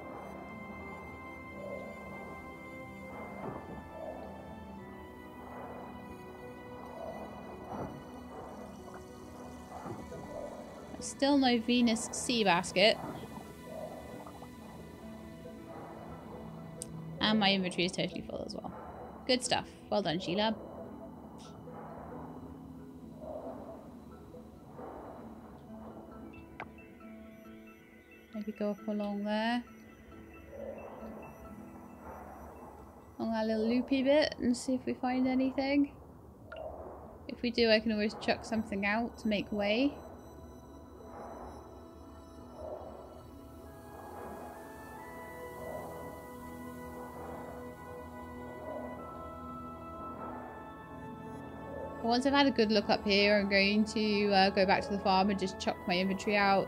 Still no Venus sea basket. And my inventory is totally full as well. Good stuff. Well done, Shelab. Maybe go up along there, along that little loopy bit, and see if we find anything. If we do, I can always chuck something out to make way. Once I've had a good look up here, I'm going to uh, go back to the farm and just chuck my inventory out.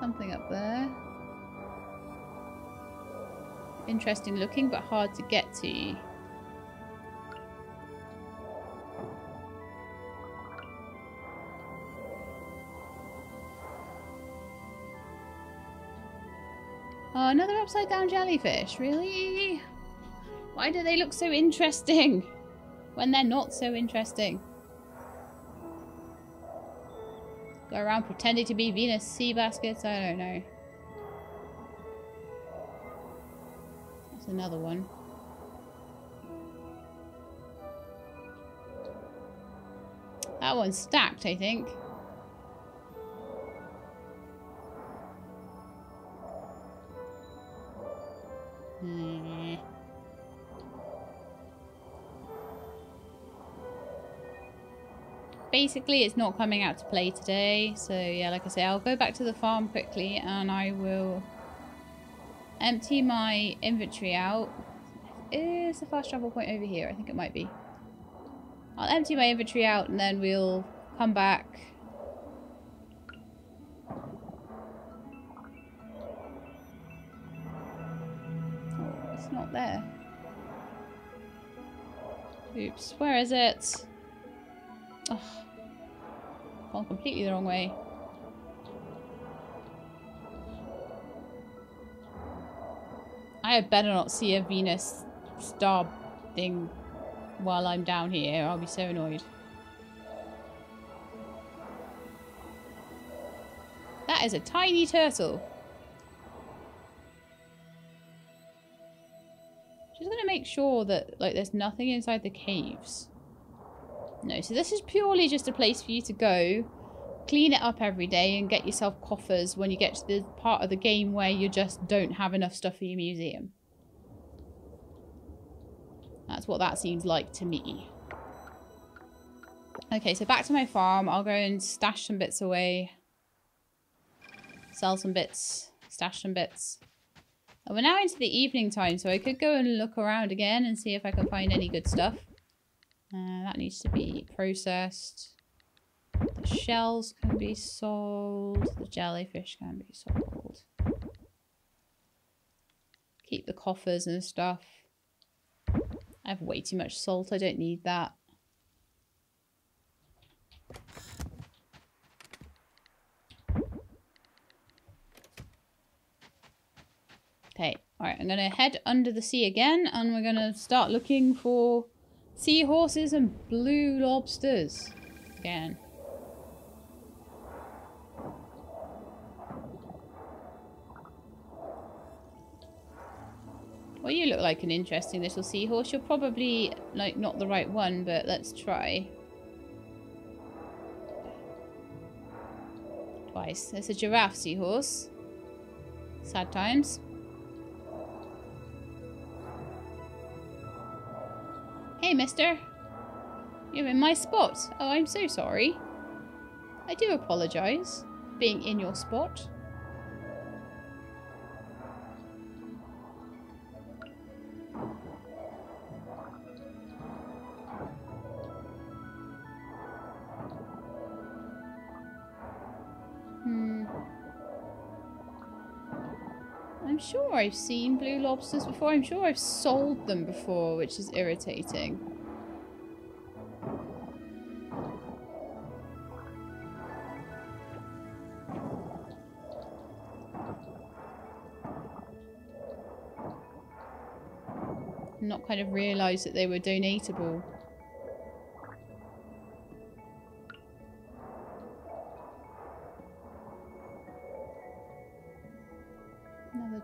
Something up there. Interesting looking, but hard to get to. Oh, another upside down jellyfish, really? Why do they look so interesting when they're not so interesting? Go around pretending to be Venus sea baskets, I don't know. That's another one. That one's stacked, I think. Mm. Basically, it's not coming out to play today, so yeah, like I say, I'll go back to the farm quickly and I will empty my inventory out. Is the fast travel point over here? I think it might be. I'll empty my inventory out and then we'll come back. Oh, out there. Oops, where is it? Oh, I've gone completely the wrong way. I had better not see a Venus star thing while I'm down here. I'll be so annoyed. That is a tiny turtle. Just gonna make sure that like there's nothing inside the caves. No, so this is purely just a place for you to go, clean it up every day and get yourself coffers when you get to the part of the game where you just don't have enough stuff for your museum. That's what that seems like to me. Okay, so back to my farm. I'll go and stash some bits away. Sell some bits. Stash some bits. And we're now into the evening time, so I could go and look around again and see if I can find any good stuff. Uh, that needs to be processed. The shells can be sold. The jellyfish can be sold. Keep the coffers and stuff. I have way too much salt. I don't need that. Okay. Alright, I'm going to head under the sea again and we're going to start looking for seahorses and blue lobsters again. Well, you look like an interesting little seahorse. You're probably, like, not the right one, but let's try. Twice. It's a giraffe seahorse. Sad times. Hey, mister. You're in my spot. Oh, I'm so sorry. I do apologise for being in your spot. Sure, I've seen blue lobsters before. I'm sure I've sold them before, which is irritating. Not kind of realised that they were donatable.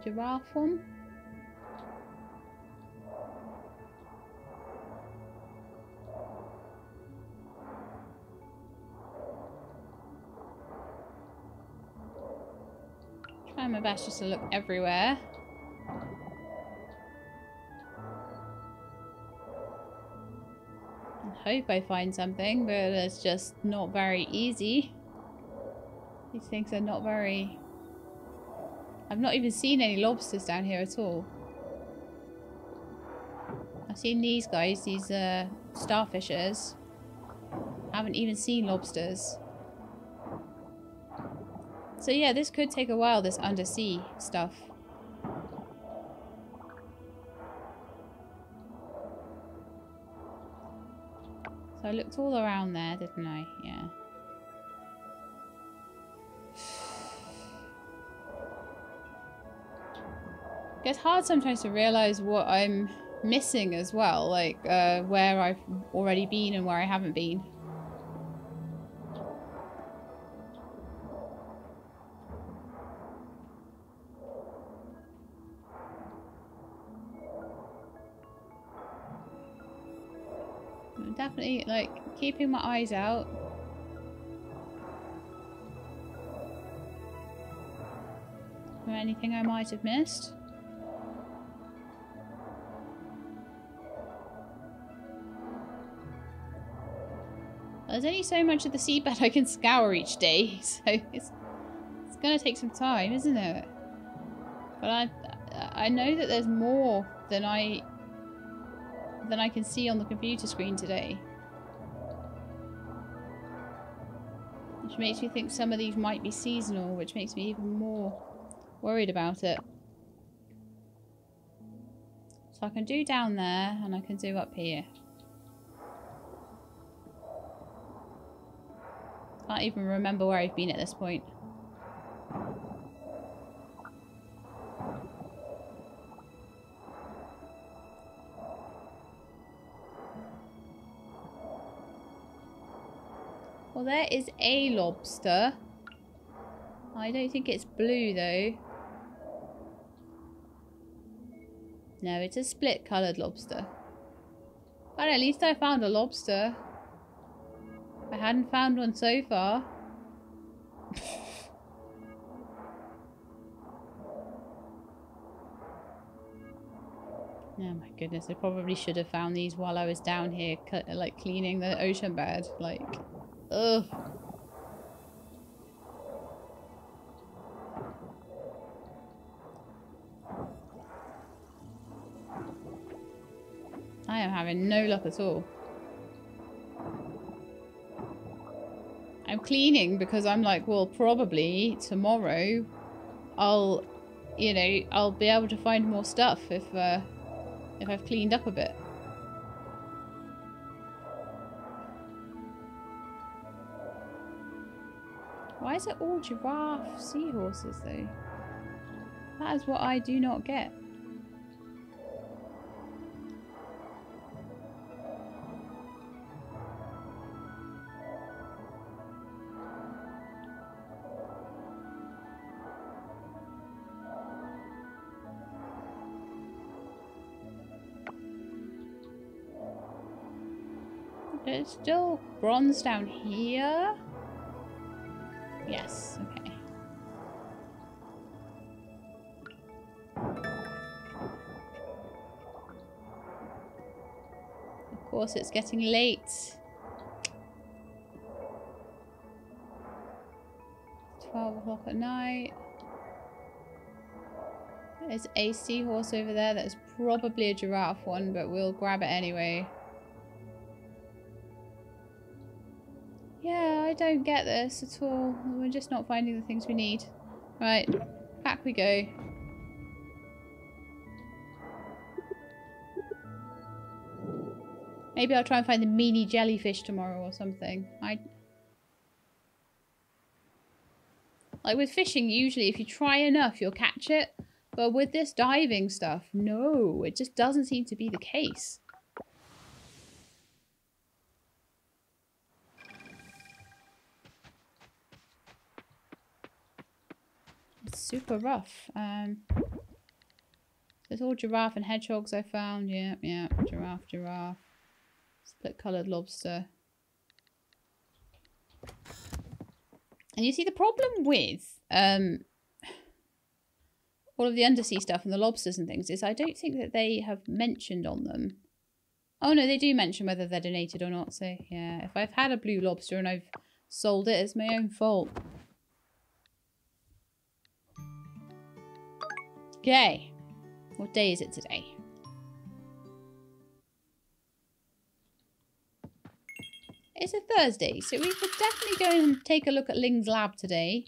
Giraffe one. Trying my best just to look everywhere. I hope I find something, but it's just not very easy. These things are not very... I've not even seen any lobsters down here at all. I've seen these guys, these uh, starfishers. I haven't even seen lobsters. So yeah, this could take a while, this undersea stuff. So I looked all around there, didn't I? Yeah. It's hard sometimes to realise what I'm missing as well, like uh, where I've already been and where I haven't been. I'm definitely like keeping my eyes out. For anything I might have missed. There's only so much of the seabed I can scour each day, so it's, it's going to take some time, isn't it? But I I know that there's more than I than I can see on the computer screen today, which makes me think some of these might be seasonal, which makes me even more worried about it. So I can do down there and I can do up here. Can't even remember where I've been at this point. Well, there is a lobster. I don't think it's blue though. No, it's a split coloured lobster. But at least I found a lobster. I hadn't found one so far. Oh my goodness, I probably should have found these while I was down here, like cleaning the ocean bed. Like, ugh. I am having no luck at all. I'm cleaning because I'm like, well, probably tomorrow I'll, you know, I'll be able to find more stuff if, uh, if I've cleaned up a bit. Why is it all giraffe seahorses though? That is what I do not get. It's still bronze down here. Yes, okay. Of course, it's getting late. twelve o'clock at night. There's a seahorse over there. That's probably a giraffe one, but we'll grab it anyway. Yeah, I don't get this at all. We're just not finding the things we need. Right, back we go. Maybe I'll try and find the meanie jellyfish tomorrow or something. I like with fishing, usually if you try enough, you'll catch it. But with this diving stuff, no, it just doesn't seem to be the case. Super rough. Um, it's all giraffe and hedgehogs I found. Yeah, yeah. Giraffe, giraffe. Split coloured lobster. And you see the problem with um, all of the undersea stuff and the lobsters and things is I don't think that they have mentioned on them. Oh no, they do mention whether they're donated or not. So yeah, if I've had a blue lobster and I've sold it, it's my own fault. Okay. What day is it today? It's a Thursday, so we could definitely go and take a look at Ling's lab today.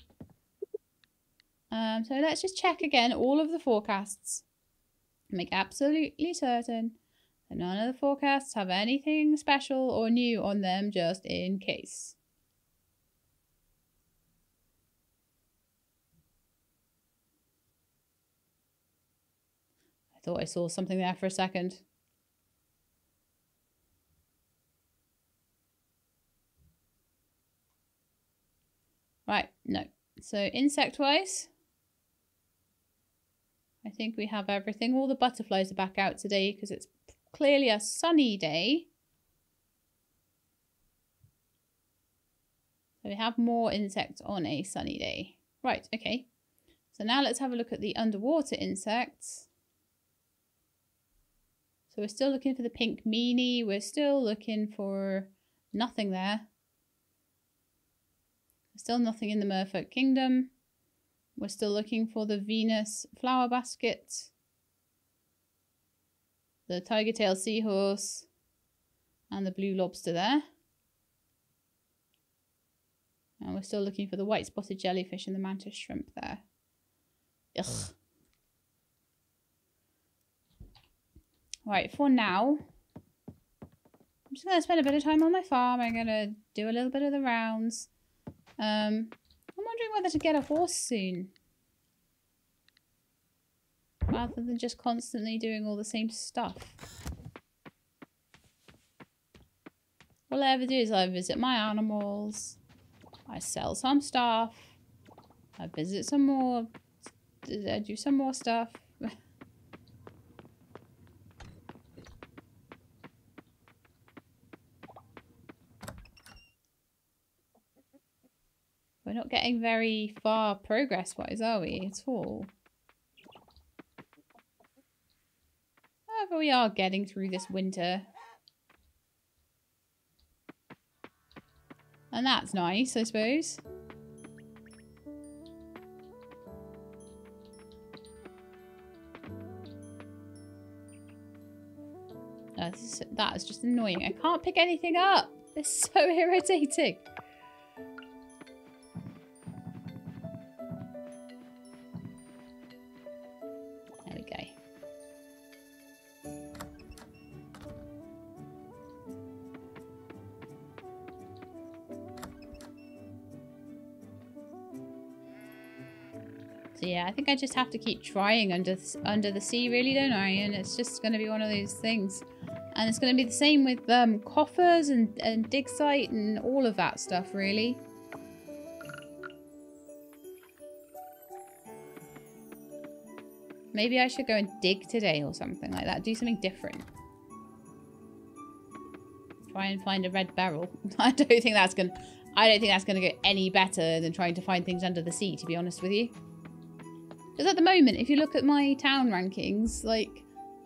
Um, so let's just check again all of the forecasts. Make absolutely certain that none of the forecasts have anything special or new on them, just in case. I thought I saw something there for a second. Right, no. So insect-wise, I think we have everything. All the butterflies are back out today because it's clearly a sunny day. So we have more insects on a sunny day. Right, okay. So now let's have a look at the underwater insects. So we're still looking for the pink meanie. We're still looking for nothing there. There's still nothing in the Merfolk Kingdom. We're still looking for the Venus flower basket. The tiger tail seahorse. And the blue lobster there. And we're still looking for the white spotted jellyfish and the mantis shrimp there. Ugh. Right, for now, I'm just going to spend a bit of time on my farm. I'm going to do a little bit of the rounds. Um, I'm wondering whether to get a horse soon. Rather than just constantly doing all the same stuff. All I ever do is I visit my animals. I sell some stuff. I visit some more. I do some more stuff. We're not getting very far progress-wise, are we, at all? However, we are getting through this winter. And that's nice, I suppose. That's, that is just annoying. I can't pick anything up. It's so irritating. There we go. So yeah, I think I just have to keep trying under under the sea, really, don't I? And it's just going to be one of those things. And it's going to be the same with um, coffers and, and dig site and all of that stuff, really. Maybe I should go and dig today or something like that. Do something different. Try and find a red barrel. I don't think that's going. I don't think that's going to go any better than trying to find things under the sea, to be honest with you. Because at the moment, if you look at my town rankings, like,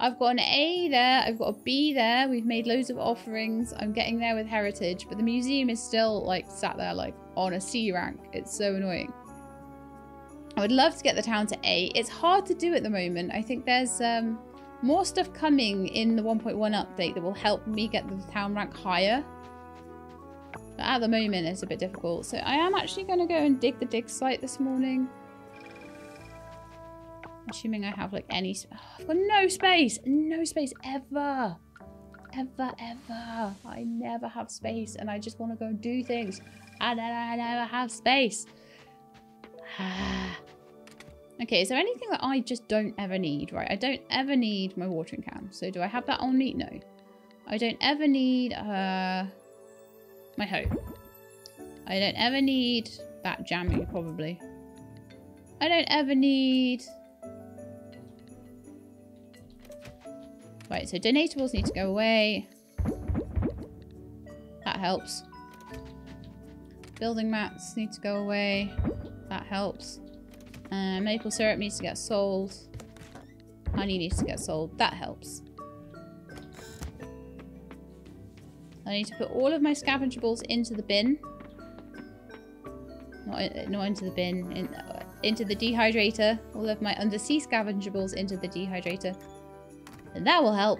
I've got an A there, I've got a B there, we've made loads of offerings, I'm getting there with heritage, but the museum is still, like, sat there, like, on a C rank. It's so annoying. I would love to get the town to A. It's hard to do at the moment. I think there's um, more stuff coming in the one point one update that will help me get the town rank higher. But at the moment, it's a bit difficult. So I am actually going to go and dig the dig site this morning. Assuming I have like any, oh, I've got no space, no space ever, ever, ever. I never have space, and I just want to go and do things, and then I never have space. Okay, is there anything that I just don't ever need? Right, I don't ever need my watering can. So do I have that on me? No, I don't ever need uh my hoe. I don't ever need that jamming probably. I don't ever need. Right, so donatables need to go away. That helps. Building mats need to go away. That helps. Uh, maple syrup needs to get sold. Honey needs to get sold. That helps. I need to put all of my scavengeables into the bin. Not, not into the bin. In, into the dehydrator. All of my undersea scavengeables into the dehydrator. And that will help.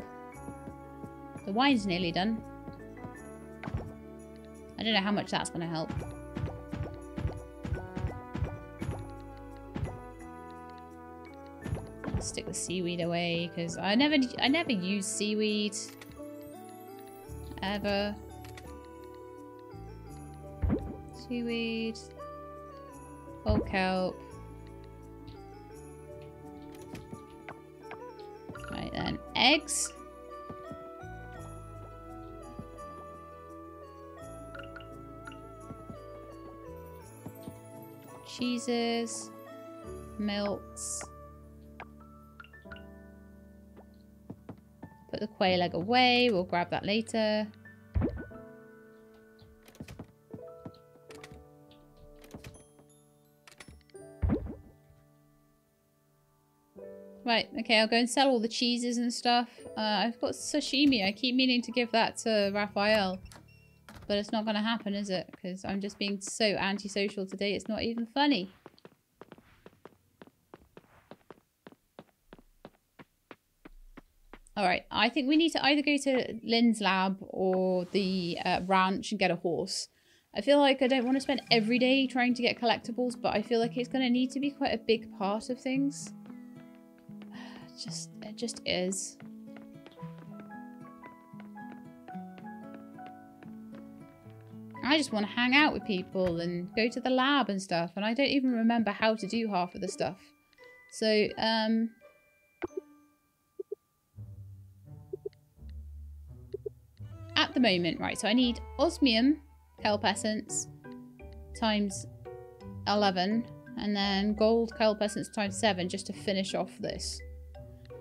The wine's nearly done. I don't know how much that's going to help. I'll stick the seaweed away because I never, I never use seaweed ever. Seaweed, old kelp. Right then, eggs. Cheeses. Milks. Put the quail egg away, we'll grab that later. Right, okay, I'll go and sell all the cheeses and stuff. Uh, I've got sashimi. I keep meaning to give that to Raphael. But it's not going to happen, is it? Because I'm just being so antisocial today, it's not even funny. Alright, I think we need to either go to Lynn's lab or the uh, ranch and get a horse. I feel like I don't want to spend every day trying to get collectibles, but I feel like it's going to need to be quite a big part of things. Just, it just is. I just want to hang out with people and go to the lab and stuff, and I don't even remember how to do half of the stuff. So, um... at the moment, right, so I need osmium, kelp essence, times eleven, and then gold, kelp essence, times seven, just to finish off this.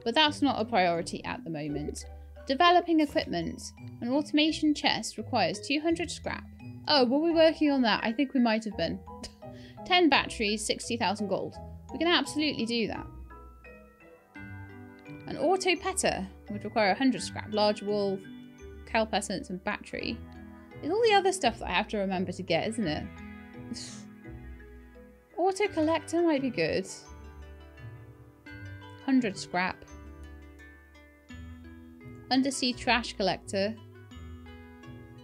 But that's not a priority at the moment. Developing equipment. An automation chest requires two hundred scrap. Oh, were we working on that? I think we might have been. ten batteries, sixty thousand gold. We can absolutely do that. An auto petter would require one hundred scrap. Large wool, kelp essence and battery. It's all the other stuff that I have to remember to get, isn't it? Auto collector might be good. one hundred scrap. Undersea trash collector.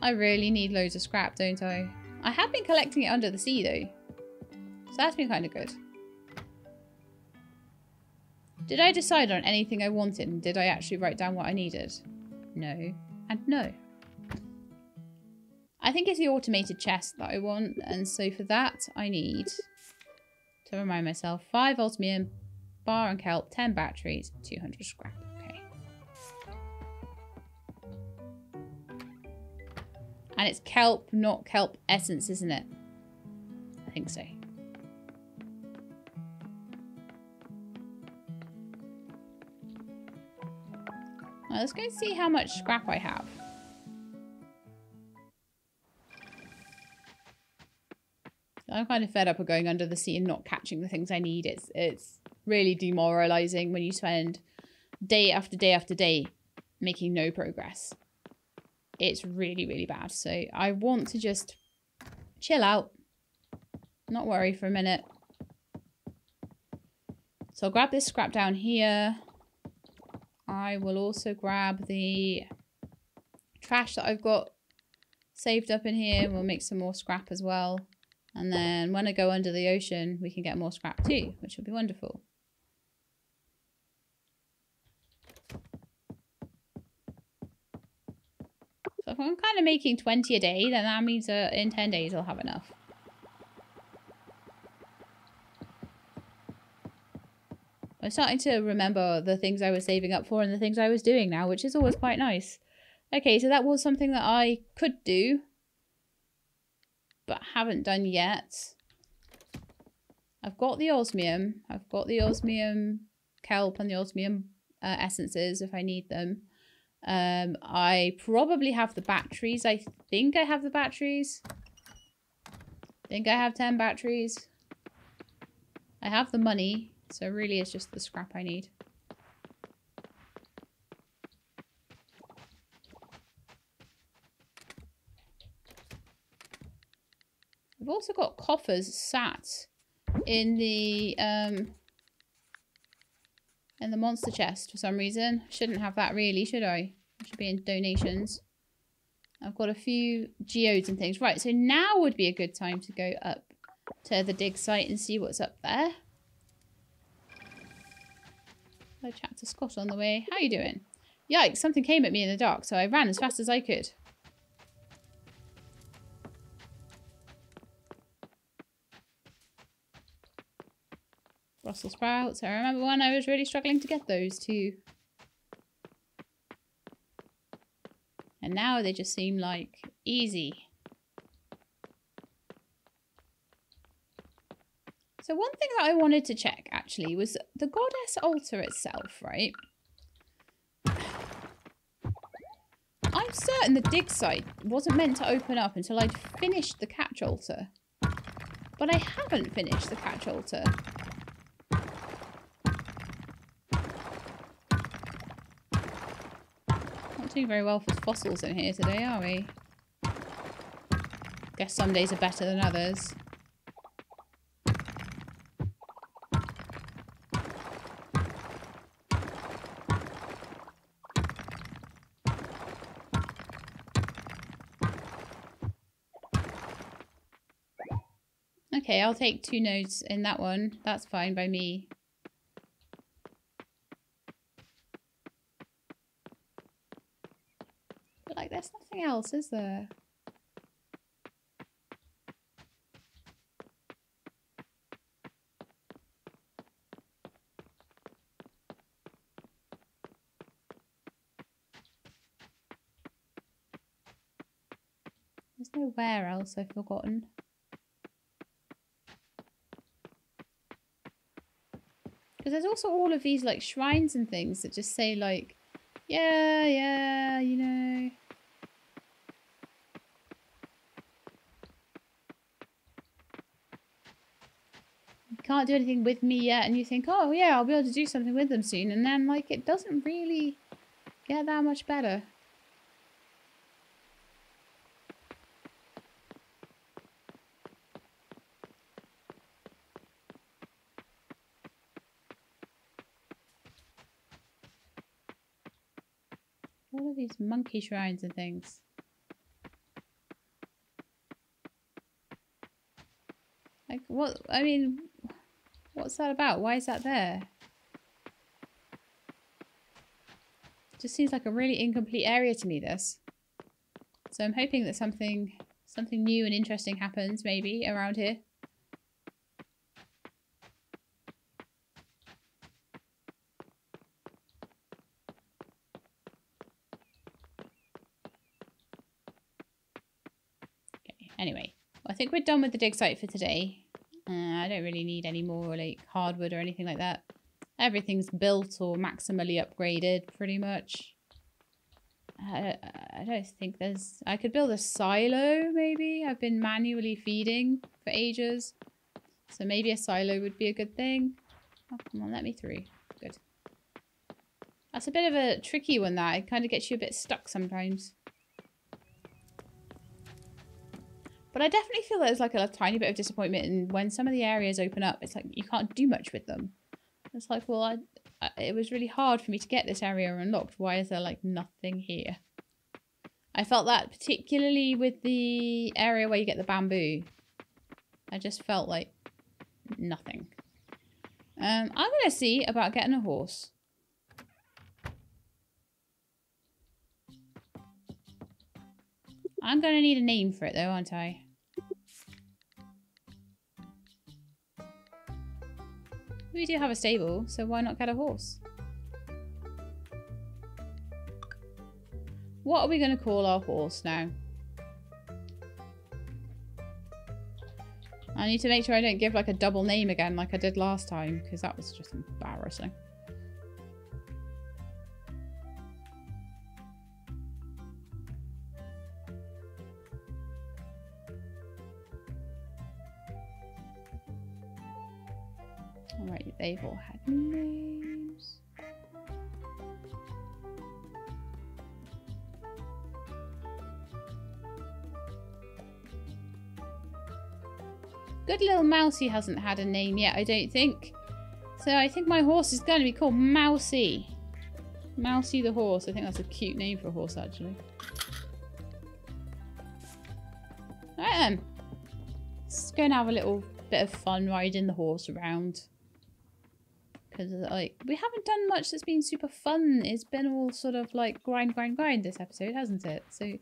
I really need loads of scrap, don't I? I have been collecting it under the sea though. So that's been kind of good. Did I decide on anything I wanted and did I actually write down what I needed? No and no. I think it's the automated chest that I want, and so for that I need, to remind myself, five osmium, bar and kelp, ten batteries, two hundred scrap. And it's kelp, not kelp essence, isn't it? I think so. Now let's go and see how much scrap I have. I'm kind of fed up of going under the sea and not catching the things I need. It's, it's really demoralizing when you spend day after day after day making no progress. It's really, really bad. So I want to just chill out, not worry for a minute. So I'll grab this scrap down here. I will also grab the trash that I've got saved up in here. We'll make some more scrap as well. And then when I go under the ocean, we can get more scrap too, which will be wonderful. If I'm kind of making twenty a day, then that means uh, in ten days I'll have enough. I'm starting to remember the things I was saving up for and the things I was doing now, which is always quite nice. Okay, so that was something that I could do, but haven't done yet. I've got the osmium. I've got the osmium kelp and the osmium uh, essences if I need them. Um, I probably have the batteries. I think I have the batteries. I think I have ten batteries. I have the money, so it really is just the scrap I need. I've also got coffers sat in the um, in the monster chest for some reason. Shouldn't have that really, should I? I should be in donations. I've got a few geodes and things. Right, so now would be a good time to go up to the dig site and see what's up there. I'll chat to Scott on the way. How you doing? Yikes, something came at me in the dark, so I ran as fast as I could. Brussels sprouts. I remember when I was really struggling to get those too. And now they just seem like easy. So one thing that I wanted to check actually was the goddess altar itself, right? I'm certain the dig site wasn't meant to open up until I'd finished the catch altar. But I haven't finished the catch altar. Doing very well for fossils in here today, are we? Guess some days are better than others. Okay, I'll take two nodes in that one. That's fine by me. There's nothing else, is there? There's nowhere else I've forgotten. Because there's also all of these like shrines and things that just say like, yeah, yeah, you know. Can't do anything with me yet, and you think, oh yeah, I'll be able to do something with them soon, and then like it doesn't really get that much better. All of these monkey shrines and things. Like what, I mean, what's that about? Why is that there? Just seems like a really incomplete area to me, this. So I'm hoping that something something new and interesting happens maybe around here. Okay, anyway. Well, I think we're done with the dig site for today. Uh, I don't really need any more like hardwood or anything like that. Everything's built or maximally upgraded pretty much. I, I don't think there's... I could build a silo maybe. I've been manually feeding for ages. So maybe a silo would be a good thing. Oh, come on, let me through. Good. That's a bit of a tricky one that. It kind of gets you a bit stuck sometimes. But I definitely feel there's like a, a tiny bit of disappointment, and when some of the areas open up, it's like you can't do much with them. It's like, well, I, I, it was really hard for me to get this area unlocked. Why is there like nothing here? I felt that particularly with the area where you get the bamboo. I just felt like nothing. Um, I'm going to see about getting a horse. I'm going to need a name for it though, aren't I? We do have a stable, so why not get a horse? What are we going to call our horse now? I need to make sure I don't give like a double name again like I did last time, because that was just embarrassing. Alright, they've all had names. Good little Mousy hasn't had a name yet, I don't think. So I think my horse is going to be called Mousy. Mousy the horse. I think that's a cute name for a horse, actually. Alright then. Let's go and have a little bit of fun riding the horse around. Because like we haven't done much that's been super fun. It's been all sort of like grind, grind, grind this episode, hasn't it? So it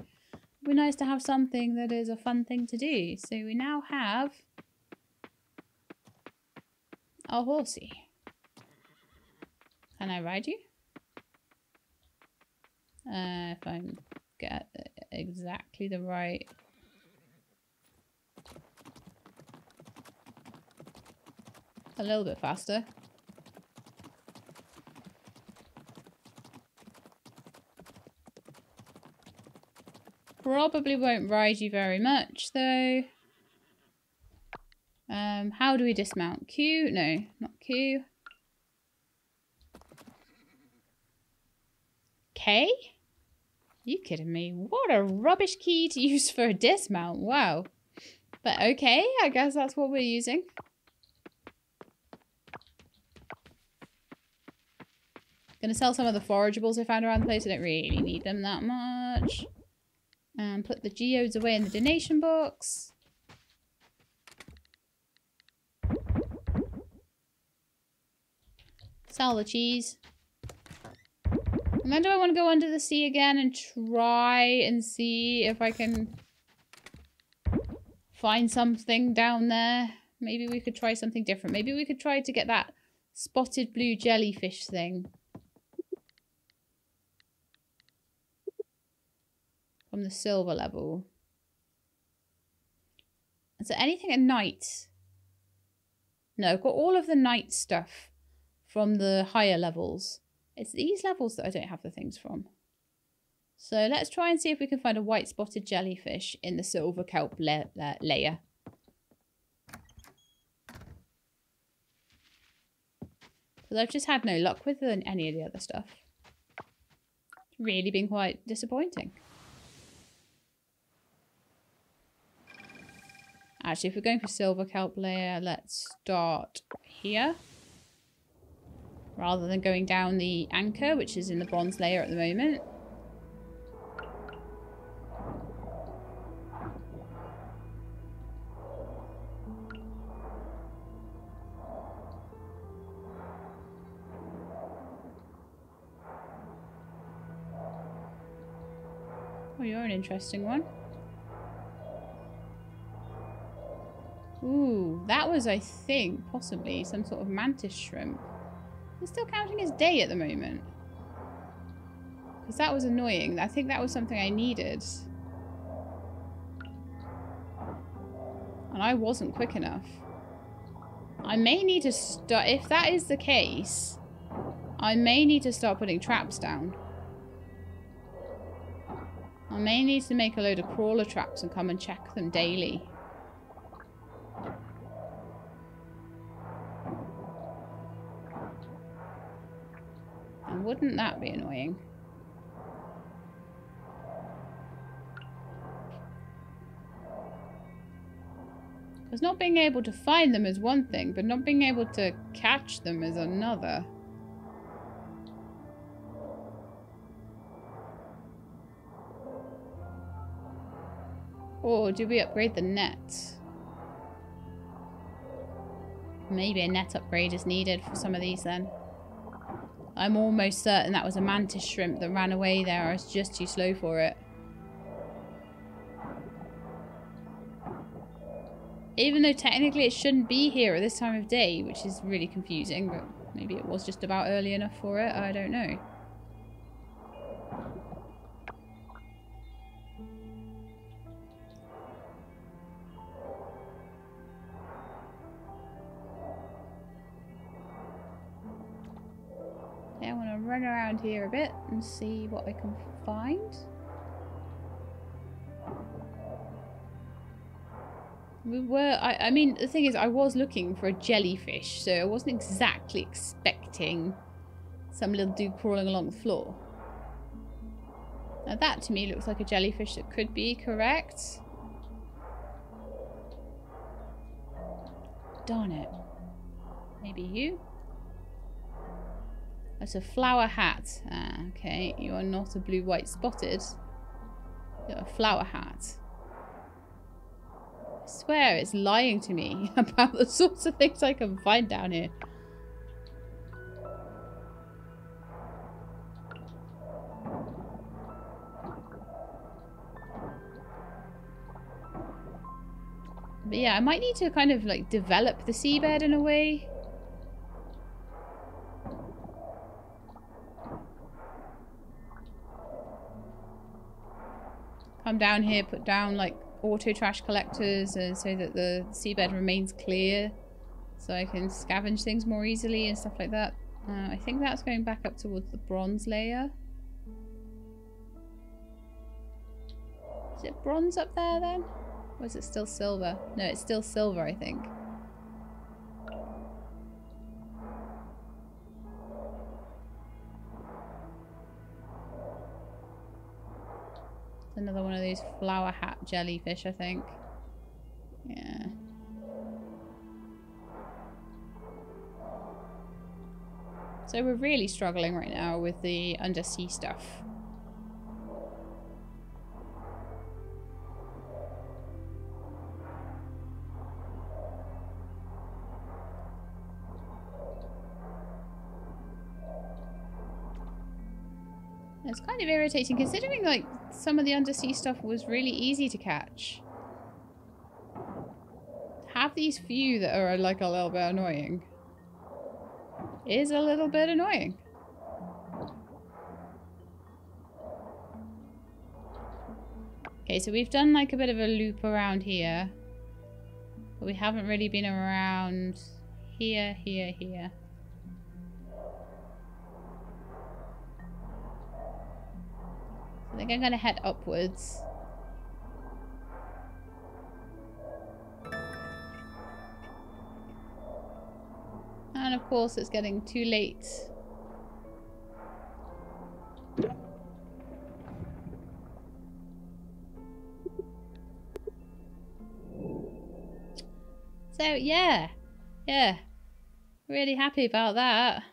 would be nice to have something that is a fun thing to do. So we now have our horsey. Can I ride you? Uh, if I get exactly the right... A little bit faster. Probably won't ride you very much though. Um, how do we dismount? Q? No, not Q. K? Are you kidding me? What a rubbish key to use for a dismount. Wow. But okay, I guess that's what we're using. Gonna sell some of the forageables I found around the place. I don't really need them that much. And put the geodes away in the donation box. Sell the cheese. And then do I want to go under the sea again and try and see if I can find something down there? Maybe we could try something different. Maybe we could try to get that spotted blue jellyfish thing. The silver level. Is there anything at night? No, I've got all of the night stuff from the higher levels. It's these levels that I don't have the things from. So let's try and see if we can find a white spotted jellyfish in the silver kelp la la layer. Because I've just had no luck with any of the other stuff. It's really been quite disappointing. Actually, if we're going for silver kelp layer, let's start here. Rather than going down the anchor, which is in the bronze layer at the moment. Oh, you're an interesting one. Ooh, that was, I think, possibly some sort of mantis shrimp. He's still counting his day at the moment. Because that was annoying. I think that was something I needed. And I wasn't quick enough. I may need to start... If that is the case, I may need to start putting traps down. I may need to make a load of crawler traps and come and check them daily. Wouldn't that be annoying? Because not being able to find them is one thing, but not being able to catch them is another. Or do we upgrade the net? Maybe a net upgrade is needed for some of these then. I'm almost certain that was a mantis shrimp that ran away there. I was just too slow for it. Even though technically it shouldn't be here at this time of day, which is really confusing, but maybe it was just about early enough for it. I don't know. Run around here a bit and see what I can find. We were, I, I mean, the thing is, I was looking for a jellyfish, so I wasn't exactly expecting some little dude crawling along the floor. Now that to me looks like a jellyfish that could be correct. Darn it. Maybe you? That's a flower hat. Ah, okay, you are not a blue white spotted. You're a flower hat. I swear it's lying to me about the sorts of things I can find down here. But yeah, I might need to kind of like develop the seabed in a way. Come down here, put down like auto trash collectors uh, so that the seabed remains clear so I can scavenge things more easily and stuff like that. Uh, I think that's going back up towards the bronze layer. Is it bronze up there then? Or is it still silver? No, it's still silver, I think. Another one of these flower hat jellyfish, I think. Yeah. So we're really struggling right now with the undersea stuff. It's kind of irritating considering like some of the undersea stuff was really easy to catch. Have these few that are like a little bit annoying is a little bit annoying. Okay, so we've done like a bit of a loop around here. But we haven't really been around here, here, here. I think I'm going to head upwards. And of course it's getting too late. So yeah, yeah, really happy about that.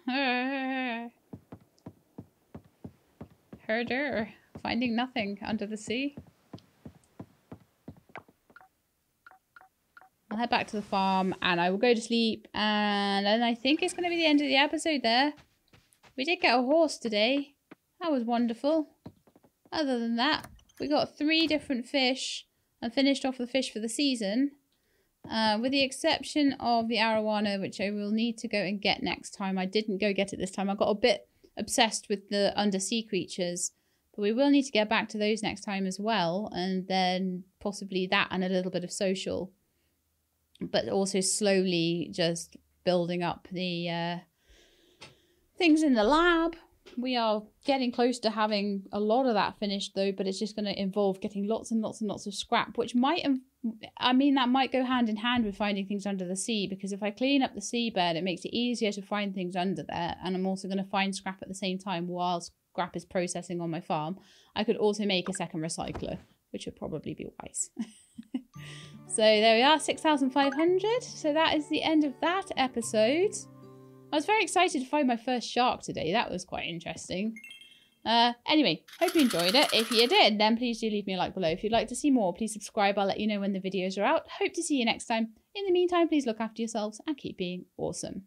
Herder. Finding nothing under the sea. I'll head back to the farm and I will go to sleep. And then I think it's going to be the end of the episode there. We did get a horse today. That was wonderful. Other than that, we got three different fish and finished off the fish for the season. Uh, with the exception of the arowana, which I will need to go and get next time. I didn't go get it this time. I got a bit obsessed with the undersea creatures. But we will need to get back to those next time as well, and then possibly that and a little bit of social. But also slowly just building up the uh, things in the lab. We are getting close to having a lot of that finished though, but it's just going to involve getting lots and lots and lots of scrap, which might, I mean, that might go hand in hand with finding things under the sea, because if I clean up the seabed, it makes it easier to find things under there, and I'm also going to find scrap at the same time whilst scrap is processing on my farm. I could also make a second recycler, which would probably be wise. So there we are, six thousand five hundred. So that is the end of that episode. I was very excited to find my first shark today. That was quite interesting. Uh, anyway, hope you enjoyed it. If you did, then please do leave me a like below. If you'd like to see more, please subscribe. I'll let you know when the videos are out. Hope to see you next time. In the meantime, please look after yourselves and keep being awesome.